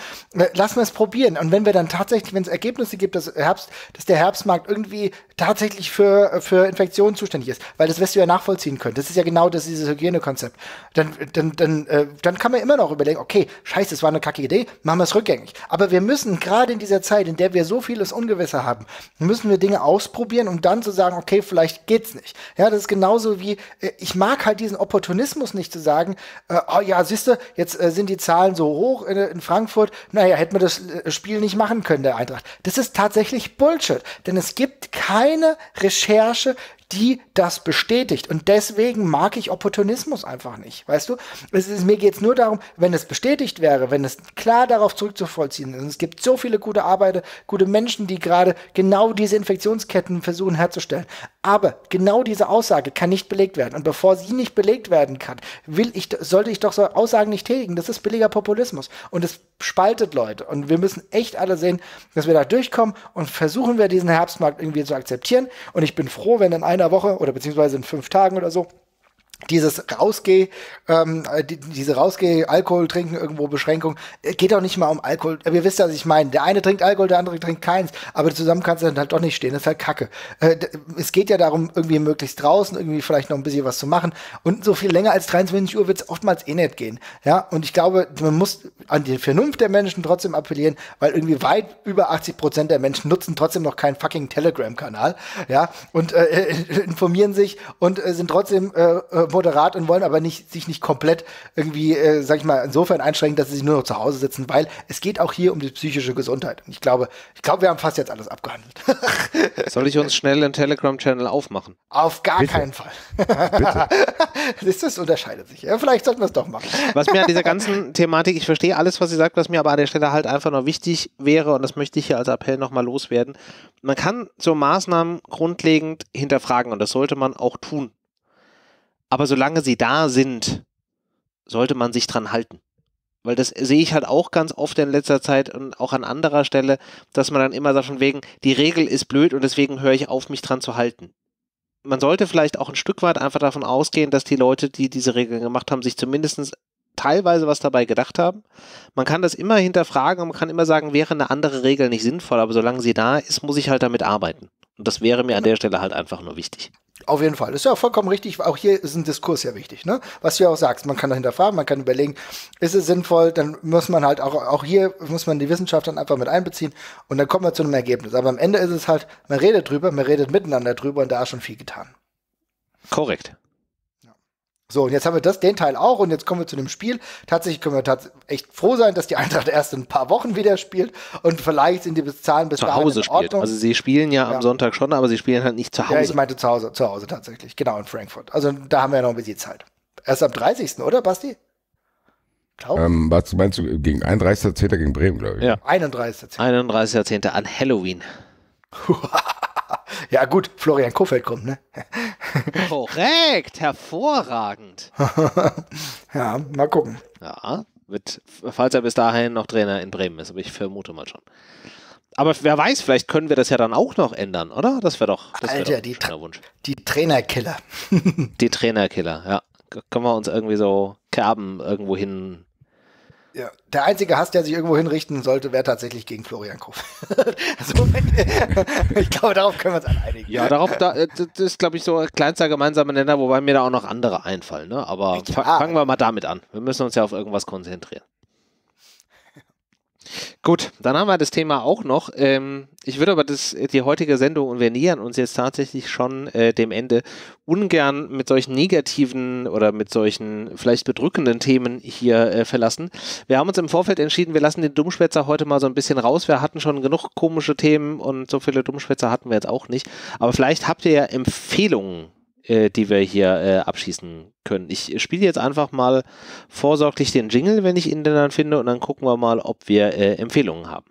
Lassen wir es probieren. Und wenn wir dann tatsächlich, wenn es Ergebnisse gibt, dass, Herbst, dass der Herbstmarkt irgendwie tatsächlich für, für Infektionen zuständig ist, weil das wirst du ja nachvollziehen können. Das ist ja genau das, dieses Hygienekonzept. Dann, dann, dann, äh, dann kann man immer noch überlegen, okay, scheiße, das war eine kacke Idee, machen wir es rückgängig. Aber wir müssen gerade in dieser Zeit, in der wir so vieles Ungewisse haben, müssen wir Dinge ausprobieren, um dann zu sagen, okay, vielleicht geht's nicht. Ja, das ist genauso wie, äh, ich mag halt diesen Opportunismus nicht zu sagen, äh, oh ja, siehste, jetzt äh, sind die Zahlen so hoch in, in Frankfurt, naja, hätten wir das äh, Spiel nicht machen können, der Eintracht. Das ist tatsächlich Bullshit, denn es gibt keine Recherche, die das bestätigt. Und deswegen mag ich Opportunismus einfach nicht, weißt du? Es ist, mir geht's nur darum, wenn es bestätigt wäre, wenn es klar darauf zurückzuvollziehen ist. Und es gibt so viele gute Arbeiter, gute Menschen, die gerade genau diese Infektionsketten versuchen herzustellen. Aber genau diese Aussage kann nicht belegt werden. Und bevor sie nicht belegt werden kann, will ich, sollte ich doch so Aussagen nicht tätigen. Das ist billiger Populismus. Und es spaltet Leute. Und wir müssen echt alle sehen, dass wir da durchkommen und versuchen wir, diesen Herbstmarkt irgendwie zu akzeptieren. Und ich bin froh, wenn dann ein einer Woche oder beziehungsweise in fünf Tagen oder so dieses Rausgeh, ähm, die, diese Rausgeh, Alkohol trinken, irgendwo Beschränkung, geht auch nicht mal um Alkohol. Ihr wisst ja, was ich meine. Der eine trinkt Alkohol, der andere trinkt keins. Aber zusammen kannst du dann halt doch nicht stehen. Das ist halt Kacke. Äh, es geht ja darum, irgendwie möglichst draußen, irgendwie vielleicht noch ein bisschen was zu machen. Und so viel länger als dreiundzwanzig Uhr wird es oftmals eh nicht gehen. Ja, und ich glaube, man muss an die Vernunft der Menschen trotzdem appellieren, weil irgendwie weit über achtzig Prozent der Menschen nutzen trotzdem noch keinen fucking Telegram-Kanal. Ja, und äh, informieren sich und äh, sind trotzdem äh, moderat und wollen aber nicht, sich nicht komplett irgendwie, äh, sag ich mal, insofern einschränken, dass sie sich nur noch zu Hause sitzen, weil es geht auch hier um die psychische Gesundheit. Und ich glaube, ich glaube, wir haben fast jetzt alles abgehandelt. Soll ich uns schnell einen Telegram-Channel aufmachen? Auf gar Bitte. keinen Fall. Bitte. Das, das unterscheidet sich. Ja, vielleicht sollten wir es doch machen. Was mir an dieser ganzen Thematik, ich verstehe alles, was ihr sagt, was mir aber an der Stelle halt einfach noch wichtig wäre, und das möchte ich hier als Appell nochmal loswerden, man kann so Maßnahmen grundlegend hinterfragen und das sollte man auch tun. Aber solange sie da sind, sollte man sich dran halten. Weil das sehe ich halt auch ganz oft in letzter Zeit und auch an anderer Stelle, dass man dann immer sagt von wegen, die Regel ist blöd und deswegen höre ich auf, mich dran zu halten. Man sollte vielleicht auch ein Stück weit einfach davon ausgehen, dass die Leute, die diese Regeln gemacht haben, sich zumindest teilweise was dabei gedacht haben. Man kann das immer hinterfragen und man kann immer sagen, wäre eine andere Regel nicht sinnvoll, aber solange sie da ist, muss ich halt damit arbeiten. Und das wäre mir an der Stelle halt einfach nur wichtig. Auf jeden Fall. Das ist ja vollkommen richtig. Auch hier ist ein Diskurs ja wichtig, ne? Was du ja auch sagst. Man kann dahinter fragen, man kann überlegen, ist es sinnvoll? Dann muss man halt auch, auch hier muss man die Wissenschaft dann einfach mit einbeziehen und dann kommt man zu einem Ergebnis. Aber am Ende ist es halt, man redet drüber, man redet miteinander drüber und da ist schon viel getan. Korrekt. So, und jetzt haben wir das, den Teil auch und jetzt kommen wir zu dem Spiel. Tatsächlich können wir tats echt froh sein, dass die Eintracht erst in ein paar Wochen wieder spielt und vielleicht sind die Zahlen bis zu Hause in Ordnung. Also sie spielen ja, ja am Sonntag schon, aber sie spielen halt nicht zu Hause. Ja, ich meinte zu Hause, zu Hause tatsächlich, genau, in Frankfurt. Also da haben wir ja noch ein bisschen Zeit. Erst am dreißigsten, oder Basti? Ähm, was meinst du, gegen einunddreißigsten zehnten gegen Bremen, glaube ich. Ja. einunddreißigsten zehnten einunddreißigsten zehnten an Halloween. Ja gut, Florian Kohfeldt kommt, ne? Korrekt, hervorragend. Ja, mal gucken. Ja, mit, falls er bis dahin noch Trainer in Bremen ist, aber ich vermute mal schon. Aber wer weiß, vielleicht können wir das ja dann auch noch ändern, oder? Das wäre doch, das wär Alter, doch die, Tra Wunsch. die Trainerkiller. Die Trainerkiller, ja. Können wir uns irgendwie so Kerben irgendwo hin... Ja. Der einzige Hass, der sich irgendwo hinrichten sollte, wäre tatsächlich gegen Florian Kofeld. Also, ich glaube, darauf können wir uns einigen. Ja, darauf, da, das ist, glaube ich, so ein kleinster gemeinsamer Nenner, wobei mir da auch noch andere einfallen. Ne? Aber ja, fangen wir mal damit an. Wir müssen uns ja auf irgendwas konzentrieren. Gut, dann haben wir das Thema auch noch. Ähm, ich würde aber das, die heutige Sendung, und wir nähern uns jetzt tatsächlich schon äh, dem Ende, ungern mit solchen negativen oder mit solchen vielleicht bedrückenden Themen hier äh, verlassen. Wir haben uns im Vorfeld entschieden, wir lassen den Dummschwätzer heute mal so ein bisschen raus. Wir hatten schon genug komische Themen und so viele Dummschwätzer hatten wir jetzt auch nicht. Aber vielleicht habt ihr ja Empfehlungen, äh, die wir hier äh, abschießen können. Ich spiele jetzt einfach mal vorsorglich den Jingle, wenn ich ihn denn dann finde, und dann gucken wir mal, ob wir äh, Empfehlungen haben.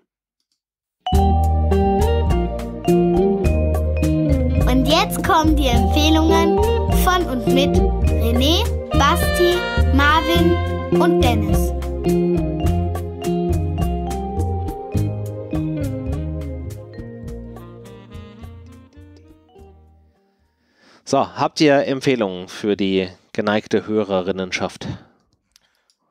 Und jetzt kommen die Empfehlungen von und mit René, Basti, Marvin und Dennis. So, habt ihr Empfehlungen für die geneigte Hörerinnenschaft?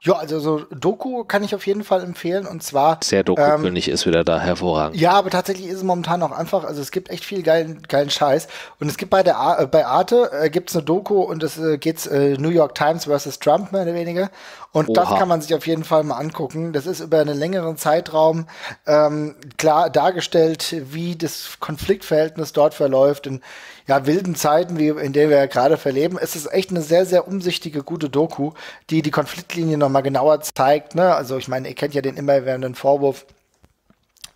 Ja, also so Doku kann ich auf jeden Fall empfehlen, und zwar... Der Doku-König ähm, ist wieder da, hervorragend. Ja, aber tatsächlich ist es momentan auch einfach, also es gibt echt viel geilen, geilen Scheiß, und es gibt bei der A äh, bei Arte äh, gibt's eine Doku, und es äh, geht's äh, New York Times versus Trump, mehr oder weniger, und Oha. Das kann man sich auf jeden Fall mal angucken. Das ist über einen längeren Zeitraum ähm, klar dargestellt, wie das Konfliktverhältnis dort verläuft, in ja, wilden Zeiten, wie in denen wir ja gerade verleben. Es ist echt eine sehr, sehr umsichtige, gute Doku, die die Konfliktlinie noch mal genauer zeigt, ne? Also ich meine, ihr kennt ja den immerwährenden Vorwurf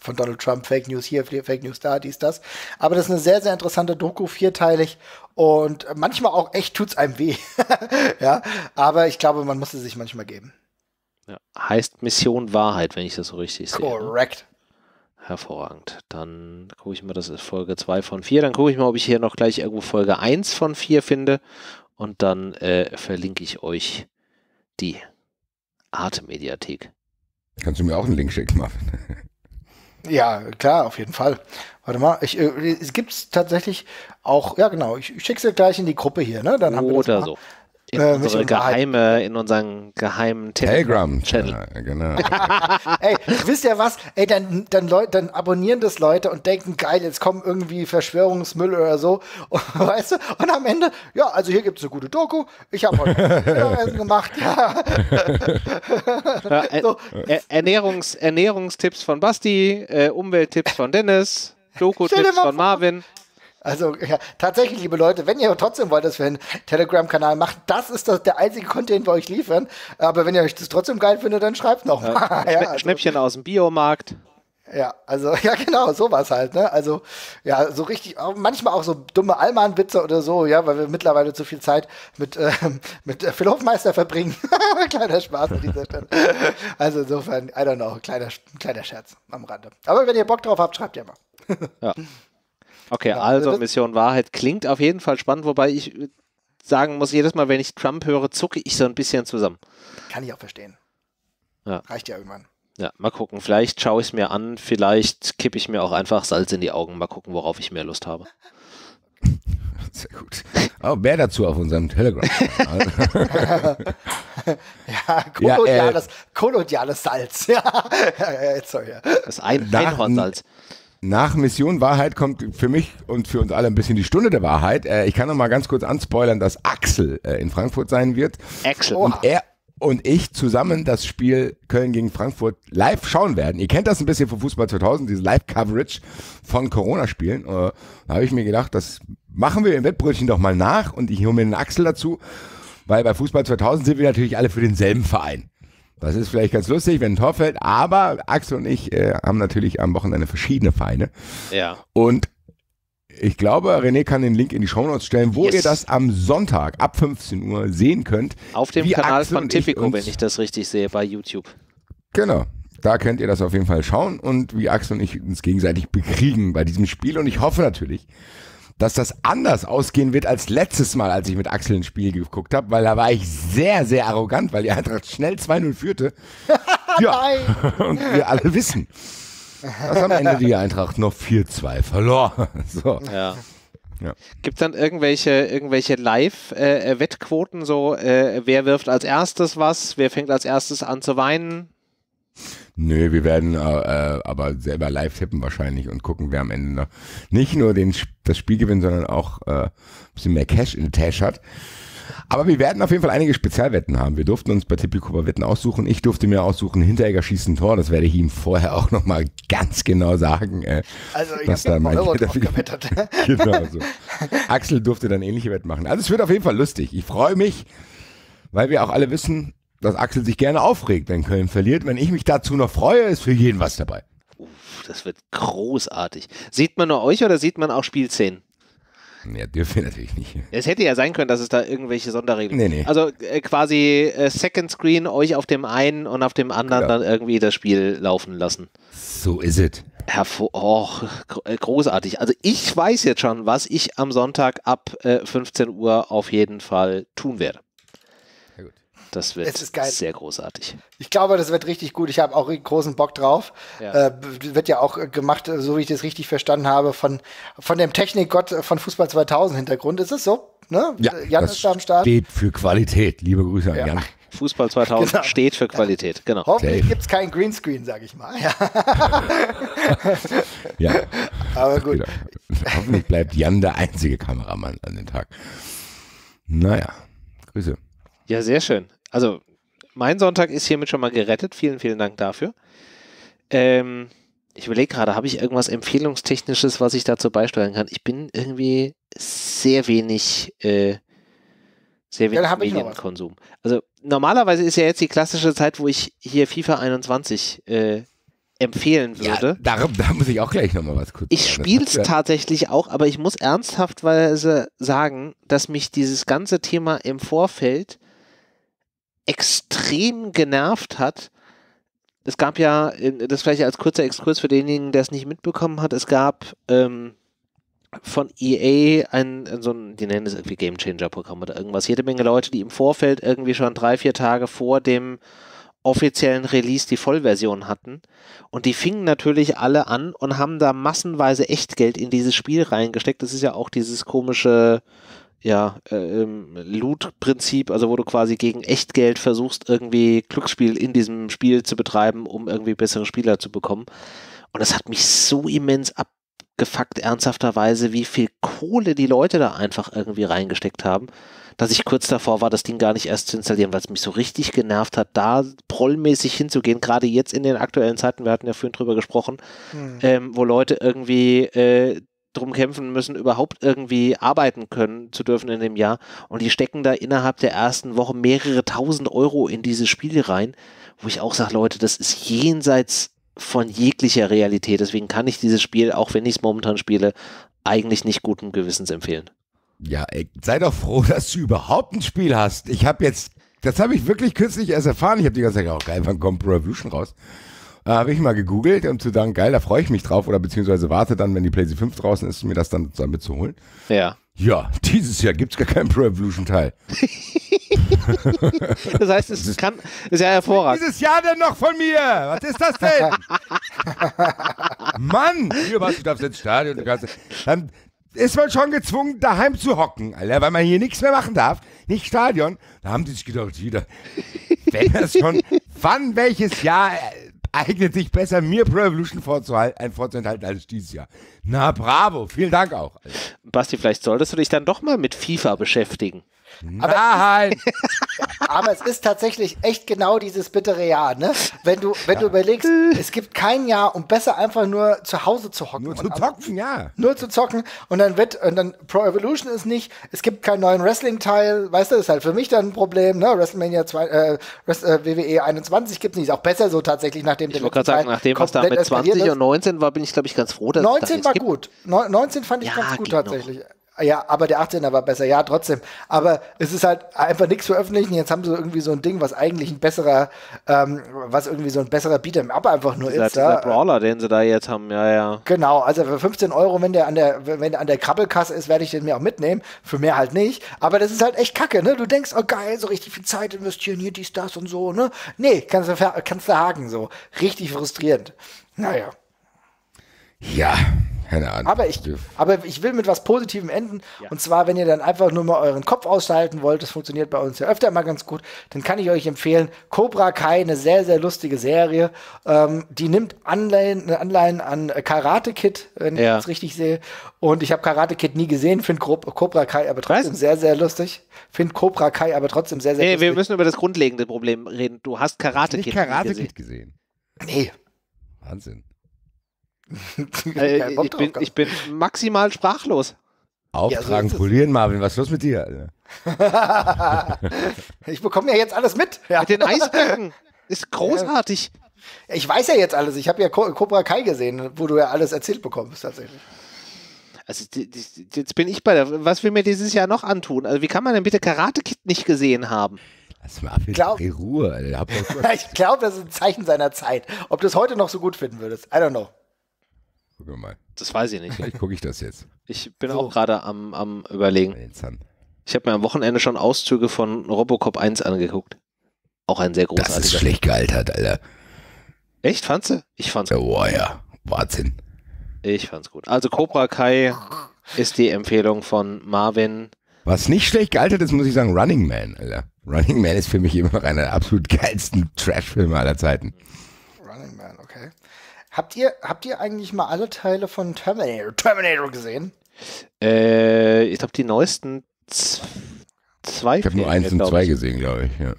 von Donald Trump, Fake News hier, Fake News da, dies, das. Aber das ist eine sehr, sehr interessante Doku, vierteilig, und manchmal auch echt tut's einem weh. Ja, aber ich glaube, man muss es sich manchmal geben. Ja, heißt Mission Wahrheit, wenn ich das so richtig sehe. Korrekt. Ne? Hervorragend. Dann gucke ich mal, das ist Folge zwei von vier. Dann gucke ich mal, ob ich hier noch gleich irgendwo Folge eins von vier finde. Und dann äh, verlinke ich euch die Arte-Mediathek. Kannst du mir auch einen Link schicken, Marvin? Ja, klar, auf jeden Fall. Warte mal, ich, äh, es gibt es tatsächlich auch, ja genau, ich, ich schicke es gleich in die Gruppe hier, ne? Dann haben Oder wir das mal. so. In äh, unsere geheime, in unseren geheimen Telegram-Channel. Ja, genau. Ey, wisst ihr was? Ey, dann, dann, Leute, dann abonnieren das Leute und denken, geil, jetzt kommen irgendwie Verschwörungsmüll oder so. Und, weißt du? Und am Ende, ja, also hier gibt es eine gute Doku. Ich habe heute gemacht. Ja. Ja, er, so. er, Ernährungs, Ernährungstipps von Basti, äh, Umwelttipps von Dennis, Doku-Tipps von Marvin. Also ja, tatsächlich, liebe Leute, wenn ihr trotzdem wollt, dass wir einen Telegram-Kanal machen, das ist das, der einzige Content, den wir euch liefern. Aber wenn ihr euch das trotzdem geil findet, dann schreibt noch mal. Ja, ja, also. Schnäppchen aus dem Biomarkt. Ja, also, ja genau, sowas halt, ne? Also, ja, so richtig, manchmal auch so dumme Allmann-Witze oder so, ja, weil wir mittlerweile zu viel Zeit mit, äh, mit Phil Hofmeister verbringen. Kleiner Spaß an dieser Stelle. Also insofern, I don't know, kleiner, kleiner Scherz am Rande. Aber wenn ihr Bock drauf habt, schreibt ihr mal. Ja. Okay, ja, also Mission Wahrheit klingt auf jeden Fall spannend, wobei ich sagen muss, jedes Mal, wenn ich Trump höre, zucke ich so ein bisschen zusammen. Kann ich auch verstehen. Ja. Reicht ja irgendwann. Ja, mal gucken. Vielleicht schaue ich es mir an, vielleicht kippe ich mir auch einfach Salz in die Augen. Mal gucken, worauf ich mehr Lust habe. Sehr gut. Aber mehr dazu auf unserem Telegram. Ja, kolodiales, ja, äh, kolodiales Salz. Ja, sorry. Das ein Einhornsalz. Nach Mission Wahrheit kommt für mich und für uns alle ein bisschen die Stunde der Wahrheit. Äh, ich kann noch mal ganz kurz anspoilern, dass Axel äh, in Frankfurt sein wird. Axel. Und er und ich zusammen das Spiel Köln gegen Frankfurt live schauen werden. Ihr kennt das ein bisschen von Fußball zweitausend, diese Live-Coverage von Corona-Spielen. Äh, da habe ich mir gedacht, das machen wir im Wettbrötchen doch mal nach, und ich hole mir den Axel dazu, weil bei Fußball zweitausend sind wir natürlich alle für denselben Verein. Das ist vielleicht ganz lustig, wenn ein Tor fällt, aber Axel und ich äh, haben natürlich am Wochenende verschiedene Vereine. Ja. Und ich glaube, René kann den Link in die Shownotes stellen, wo yes. ihr das am Sonntag ab fünfzehn Uhr sehen könnt. Auf dem Kanal Axel von Tipico, wenn ich das richtig sehe, bei YouTube. Genau. Da könnt ihr das auf jeden Fall schauen, und wie Axel und ich uns gegenseitig bekriegen bei diesem Spiel. Und ich hoffe natürlich, dass das anders ausgehen wird als letztes Mal, als ich mit Axel ein Spiel geguckt habe, weil da war ich sehr, sehr arrogant, weil die Eintracht schnell zwei null führte. Ja, und wir alle wissen, dass am Ende die Eintracht noch vier zwei verlor. So. Ja. Ja. Gibt es dann irgendwelche, irgendwelche Live-Wettquoten, so äh, wer wirft als erstes was, wer fängt als erstes an zu weinen? Nö, wir werden äh, aber selber live tippen wahrscheinlich und gucken, wer am Ende noch nicht nur den, das Spiel gewinnt, sondern auch äh, ein bisschen mehr Cash in der Tasche hat. Aber wir werden auf jeden Fall einige Spezialwetten haben. Wir durften uns bei Tipico Wetten aussuchen. Ich durfte mir aussuchen, Hinteregger schießt ein Tor. Das werde ich ihm vorher auch nochmal ganz genau sagen. Äh, also ich habe da mein gewettet. Genau so. Axel durfte dann ähnliche Wetten machen. Also es wird auf jeden Fall lustig. Ich freue mich, weil wir auch alle wissen, dass Axel sich gerne aufregt, wenn Köln verliert. Wenn ich mich dazu noch freue, ist für jeden was dabei. Uff, das wird großartig. Sieht man nur euch oder sieht man auch Spielszenen? Ja, dürfen wir natürlich nicht. Es hätte ja sein können, dass es da irgendwelche Sonderregeln gibt. Nee, nee. Also äh, quasi äh, Second Screen, euch auf dem einen und auf dem anderen genau. Dann irgendwie das Spiel laufen lassen. So ist es. Hervor, oh, großartig. Also ich weiß jetzt schon, was ich am Sonntag ab äh, fünfzehn Uhr auf jeden Fall tun werde. Ja, gut. Das wird es ist geil. Sehr großartig. Ich glaube, das wird richtig gut. Ich habe auch großen Bock drauf. Ja. Äh, wird ja auch gemacht, so wie ich das richtig verstanden habe, von, von dem Technikgott von Fußball zweitausend Hintergrund. Ist es so? Ne? Ja, Jan ist da am Start. Steht für Qualität. Liebe Grüße an ja. Jan. Fußball zweitausend genau. Steht für Qualität. Genau. Hoffentlich gibt es keinen Greenscreen, sage ich mal. Ja. Ja. Aber gut. Hoffentlich bleibt Jan der einzige Kameramann an den Tag. Naja, Grüße. Ja, sehr schön. Also, mein Sonntag ist hiermit schon mal gerettet. Vielen, vielen Dank dafür. Ähm, ich überlege gerade, habe ich irgendwas Empfehlungstechnisches, was ich dazu beisteuern kann? Ich bin irgendwie sehr wenig, äh, sehr wenig Medienkonsum. Also, normalerweise ist ja jetzt die klassische Zeit, wo ich hier FIFA einundzwanzig äh, empfehlen würde. Ja, darum, da muss ich auch gleich nochmal was kurz sagen. Ich spiele es tatsächlich auch, aber ich muss ernsthaftweise sagen, dass mich dieses ganze Thema im Vorfeld extrem genervt hat. Es gab ja, das vielleicht als kurzer Exkurs für denjenigen, der es nicht mitbekommen hat, es gab ähm, von E A ein, so ein, die nennen es irgendwie Game Changer Programm oder irgendwas, jede Menge Leute, die im Vorfeld irgendwie schon drei, vier Tage vor dem offiziellen Release die Vollversion hatten und die fingen natürlich alle an und haben da massenweise Echtgeld in dieses Spiel reingesteckt. Das ist ja auch dieses komische ja, ähm, Loot-Prinzip, also wo du quasi gegen Echtgeld versuchst, irgendwie Glücksspiel in diesem Spiel zu betreiben, um irgendwie bessere Spieler zu bekommen. Und das hat mich so immens abgefuckt, ernsthafterweise, wie viel Kohle die Leute da einfach irgendwie reingesteckt haben, dass ich kurz davor war, das Ding gar nicht erst zu installieren, weil es mich so richtig genervt hat, da prollmäßig hinzugehen, gerade jetzt in den aktuellen Zeiten, wir hatten ja vorhin drüber gesprochen, hm. ähm, wo Leute irgendwie äh, drum kämpfen müssen, überhaupt irgendwie arbeiten können zu dürfen in dem Jahr. Und die stecken da innerhalb der ersten Woche mehrere tausend Euro in dieses Spiel rein, wo ich auch sage, Leute, das ist jenseits von jeglicher Realität. Deswegen kann ich dieses Spiel, auch wenn ich es momentan spiele, eigentlich nicht guten Gewissens empfehlen. Ja, ey, sei doch froh, dass du überhaupt ein Spiel hast. Ich habe jetzt, das habe ich wirklich kürzlich erst erfahren. Ich habe die ganze Zeit gedacht, oh geil, wann kommt Pro Evolution raus? Habe ich mal gegoogelt, um zu sagen, geil, da freue ich mich drauf oder beziehungsweise warte dann, wenn die PlayStation fünf draußen ist, mir das dann damit zu holen. Ja. Ja, dieses Jahr gibt es gar keinen Pro Evolution-Teil. Das heißt, es das kann, ist ja hervorragend. Dieses Jahr denn noch von mir? Was ist das denn? Mann, hier warst du da ins Stadion. Dann ist man schon gezwungen, daheim zu hocken, Alter, weil man hier nichts mehr machen darf. Nicht Stadion. Da haben die sich gedacht, wieder, wenn das schon, wann, welches Jahr eignet sich besser, mir Pro Evolution vorzuhalten, vorzuhalten als dieses Jahr. Na, bravo. Vielen Dank auch. Basti, vielleicht solltest du dich dann doch mal mit FIFA beschäftigen. Nein! Aber, aber es ist tatsächlich echt genau dieses bittere Jahr, ne? Wenn du, wenn ja. du überlegst, es gibt kein Jahr, um besser einfach nur zu Hause zu hocken. Nur zu zocken, ja. Nur zu zocken und dann wird, und dann Pro Evolution ist nicht, es gibt keinen neuen Wrestling-Teil, weißt du, ist halt für mich dann ein Problem, ne? WrestleMania zwei, äh, W W E einundzwanzig gibt's nicht, ist auch besser so tatsächlich, nachdem der Ich wollte gerade sagen, nachdem was da mit zwanzig und neunzehn war, bin ich, glaube ich, ganz froh, dass es das jetzt war gibt. Gut. neunzehn fand ich ja, ganz gut tatsächlich. Noch. Ja, aber der achtzehner war besser, ja, trotzdem. Aber es ist halt einfach nichts veröffentlichen. Jetzt haben sie irgendwie so ein Ding, was eigentlich ein besserer, ähm, was irgendwie so ein besserer Beat'em-up einfach nur ist. Das ist der Brawler, den sie da jetzt haben, ja, ja. Genau, also für fünfzehn Euro, wenn der an der, wenn der an der Krabbelkasse ist, werde ich den mir auch mitnehmen. Für mehr halt nicht. Aber das ist halt echt kacke, ne? Du denkst, oh geil, so richtig viel Zeit investieren, hier dies, das und so, ne? Nee, kannst du, kannst du haken, so. Richtig frustrierend. Naja. Ja. Keine Ahnung. Aber ich, aber ich will mit was Positivem enden. Ja. Und zwar, wenn ihr dann einfach nur mal euren Kopf ausschalten wollt, das funktioniert bei uns ja öfter mal ganz gut, dann kann ich euch empfehlen, Cobra Kai, eine sehr, sehr lustige Serie. Ähm, die nimmt Anleihen, Anleihen an Karate Kid, wenn ja. ich das richtig sehe. Und ich habe Karate Kid nie gesehen, finde Cobra Kai aber trotzdem Weiß? sehr, sehr lustig. Finde Cobra Kai aber trotzdem sehr, sehr nee, lustig. Wir müssen über das grundlegende Problem reden. Du hast Karate Kid nicht Karate Kid gesehen. Nee. Wahnsinn. äh, ich, bin, ich bin maximal sprachlos. Auftragen, ja, so polieren, Marvin, was ist los mit dir? Ich bekomme ja jetzt alles mit. Ja. Mit den Eisbergen. Ist großartig. Ja. Ich weiß ja jetzt alles. Ich habe ja Cobra Kai gesehen, wo du ja alles erzählt bekommst, tatsächlich. Also, die, die, jetzt bin ich bei der. Was will mir dieses Jahr noch antun? Also, wie kann man denn bitte Karate Kid nicht gesehen haben? Lass mal ab in Ruhe. Ich glaube, das ist ein Zeichen seiner Zeit. Ob du es heute noch so gut finden würdest, I don't know. Gucken wir mal. Das weiß ich nicht. Vielleicht gucke ich das jetzt. Ich bin so. auch gerade am, am Überlegen. Ich habe mir am Wochenende schon Auszüge von Robocop eins angeguckt. Auch ein sehr großartiger. Das ist schlecht gealtert, Alter. Echt? Fandst du? Ich fand's gut. Oh ja, Wahnsinn. Ich fand's gut. Also Cobra Kai ist die Empfehlung von Marvin. Was nicht schlecht gealtert ist, muss ich sagen, Running Man, Alter. Running Man ist für mich immer noch einer der absolut geilsten Trash-Filme aller Zeiten. Running Man, okay. Habt ihr, habt ihr eigentlich mal alle Teile von Terminator, Terminator gesehen? Äh, ich glaube, die neuesten zwei. Ich habe nur eins und zwei gesehen, glaube ich. Ja.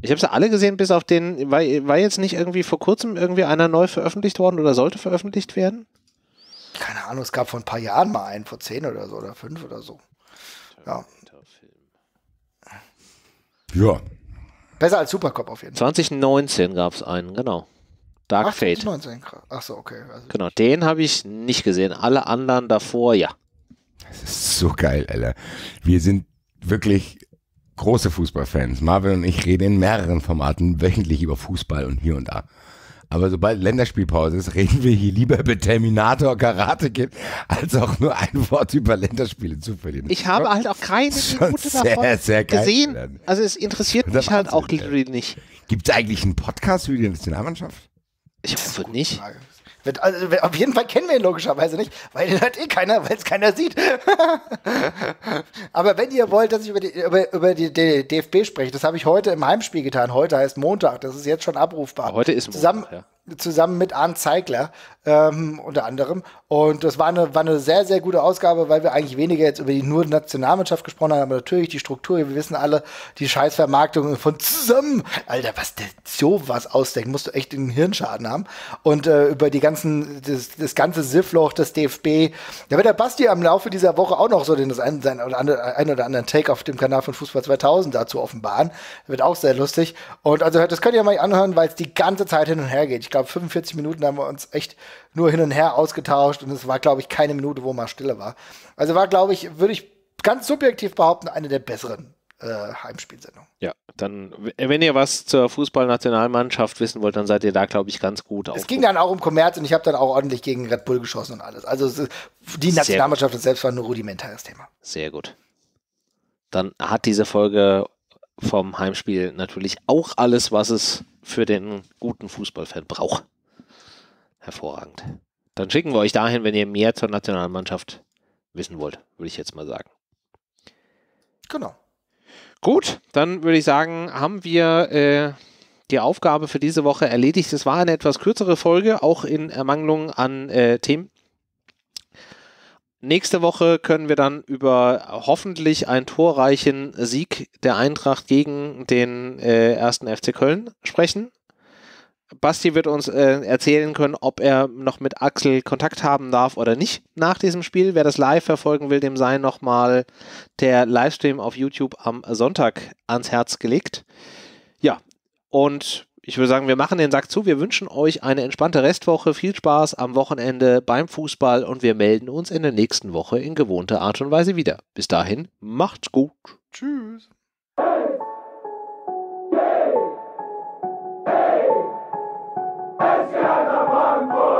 Ich habe sie alle gesehen, bis auf den. War, war jetzt nicht irgendwie vor kurzem irgendwie einer neu veröffentlicht worden oder sollte veröffentlicht werden? Keine Ahnung, es gab vor ein paar Jahren mal einen, vor zehn oder so oder fünf oder so. Ja. Ja. Besser als Supercop auf jeden Fall. zwanzig neunzehn gab es einen, genau. Dark Ach, Fate. neunzehn Achso, okay. Also genau, den habe ich nicht gesehen. Alle anderen davor, ja. Das ist so geil, Alter. Wir sind wirklich große Fußballfans. Marvin und ich reden in mehreren Formaten wöchentlich über Fußball und hier und da. Aber sobald Länderspielpause ist, reden wir hier lieber über Terminator, Karate Kid, als auch nur ein Wort über Länderspiele zu verlieren. Ich habe halt auch keine Minute davon sehr, sehr gesehen. Geil. Also es interessiert mich halt auch nicht. Gibt es eigentlich einen Podcast über die Nationalmannschaft? Ich hoffe nicht. Also, auf jeden Fall kennen wir ihn logischerweise nicht, weil den hört eh keiner, weil es keiner sieht. Aber wenn ihr wollt, dass ich über die, über, über die D F B spreche, das habe ich heute im Heimspiel getan. Heute heißt Montag, das ist jetzt schon abrufbar. Heute ist Montag, zusammen, ja. zusammen mit Arndt Zeigler ähm, unter anderem. Und das war eine, war eine sehr, sehr gute Ausgabe, weil wir eigentlich weniger jetzt über die nur Nationalmannschaft gesprochen haben, aber natürlich die Struktur, wir wissen alle, die Scheißvermarktung von zusammen. Alter, was der sowas ausdenkt, musst du echt den Hirnschaden haben. Und äh, über die ganze Das, das ganze Siffloch, das D F B. Da wird der Basti am Laufe dieser Woche auch noch so den ein, sein oder andere, ein oder anderen Take auf dem Kanal von Fußball zweitausend dazu offenbaren. Wird auch sehr lustig. Und also das könnt ihr mal anhören, weil es die ganze Zeit hin und her geht. Ich glaube, fünfundvierzig Minuten haben wir uns echt nur hin und her ausgetauscht und es war, glaube ich, keine Minute, wo mal Stille war. Also war, glaube ich, würde ich ganz subjektiv behaupten, eine der besseren äh, Heimspielsendungen. Ja, dann, wenn ihr was zur Fußballnationalmannschaft wissen wollt, dann seid ihr da, glaube ich, ganz gut auf. Es ging dann auch um Kommerz und ich habe dann auch ordentlich gegen Red Bull geschossen und alles. Also die Nationalmannschaft selbst war ein rudimentäres Thema. Sehr gut. Dann hat diese Folge vom Heimspiel natürlich auch alles, was es für den guten Fußballfan braucht. Hervorragend. Dann schicken wir euch dahin, wenn ihr mehr zur Nationalmannschaft wissen wollt, würde ich jetzt mal sagen. Genau. Gut, dann würde ich sagen, haben wir äh, die Aufgabe für diese Woche erledigt. Es war eine etwas kürzere Folge, auch in Ermangelung an äh, Themen. Nächste Woche können wir dann über hoffentlich einen torreichen Sieg der Eintracht gegen den äh, ersten F C Köln sprechen. Basti wird uns äh, erzählen können, ob er noch mit Axel Kontakt haben darf oder nicht nach diesem Spiel. Wer das live verfolgen will, dem sei nochmal der Livestream auf YouTube am Sonntag ans Herz gelegt. Ja, und ich würde sagen, wir machen den Sack zu. Wir wünschen euch eine entspannte Restwoche, viel Spaß am Wochenende beim Fußball und wir melden uns in der nächsten Woche in gewohnter Art und Weise wieder. Bis dahin, macht's gut. Tschüss. Hey, hey, hey. Let's get the fun.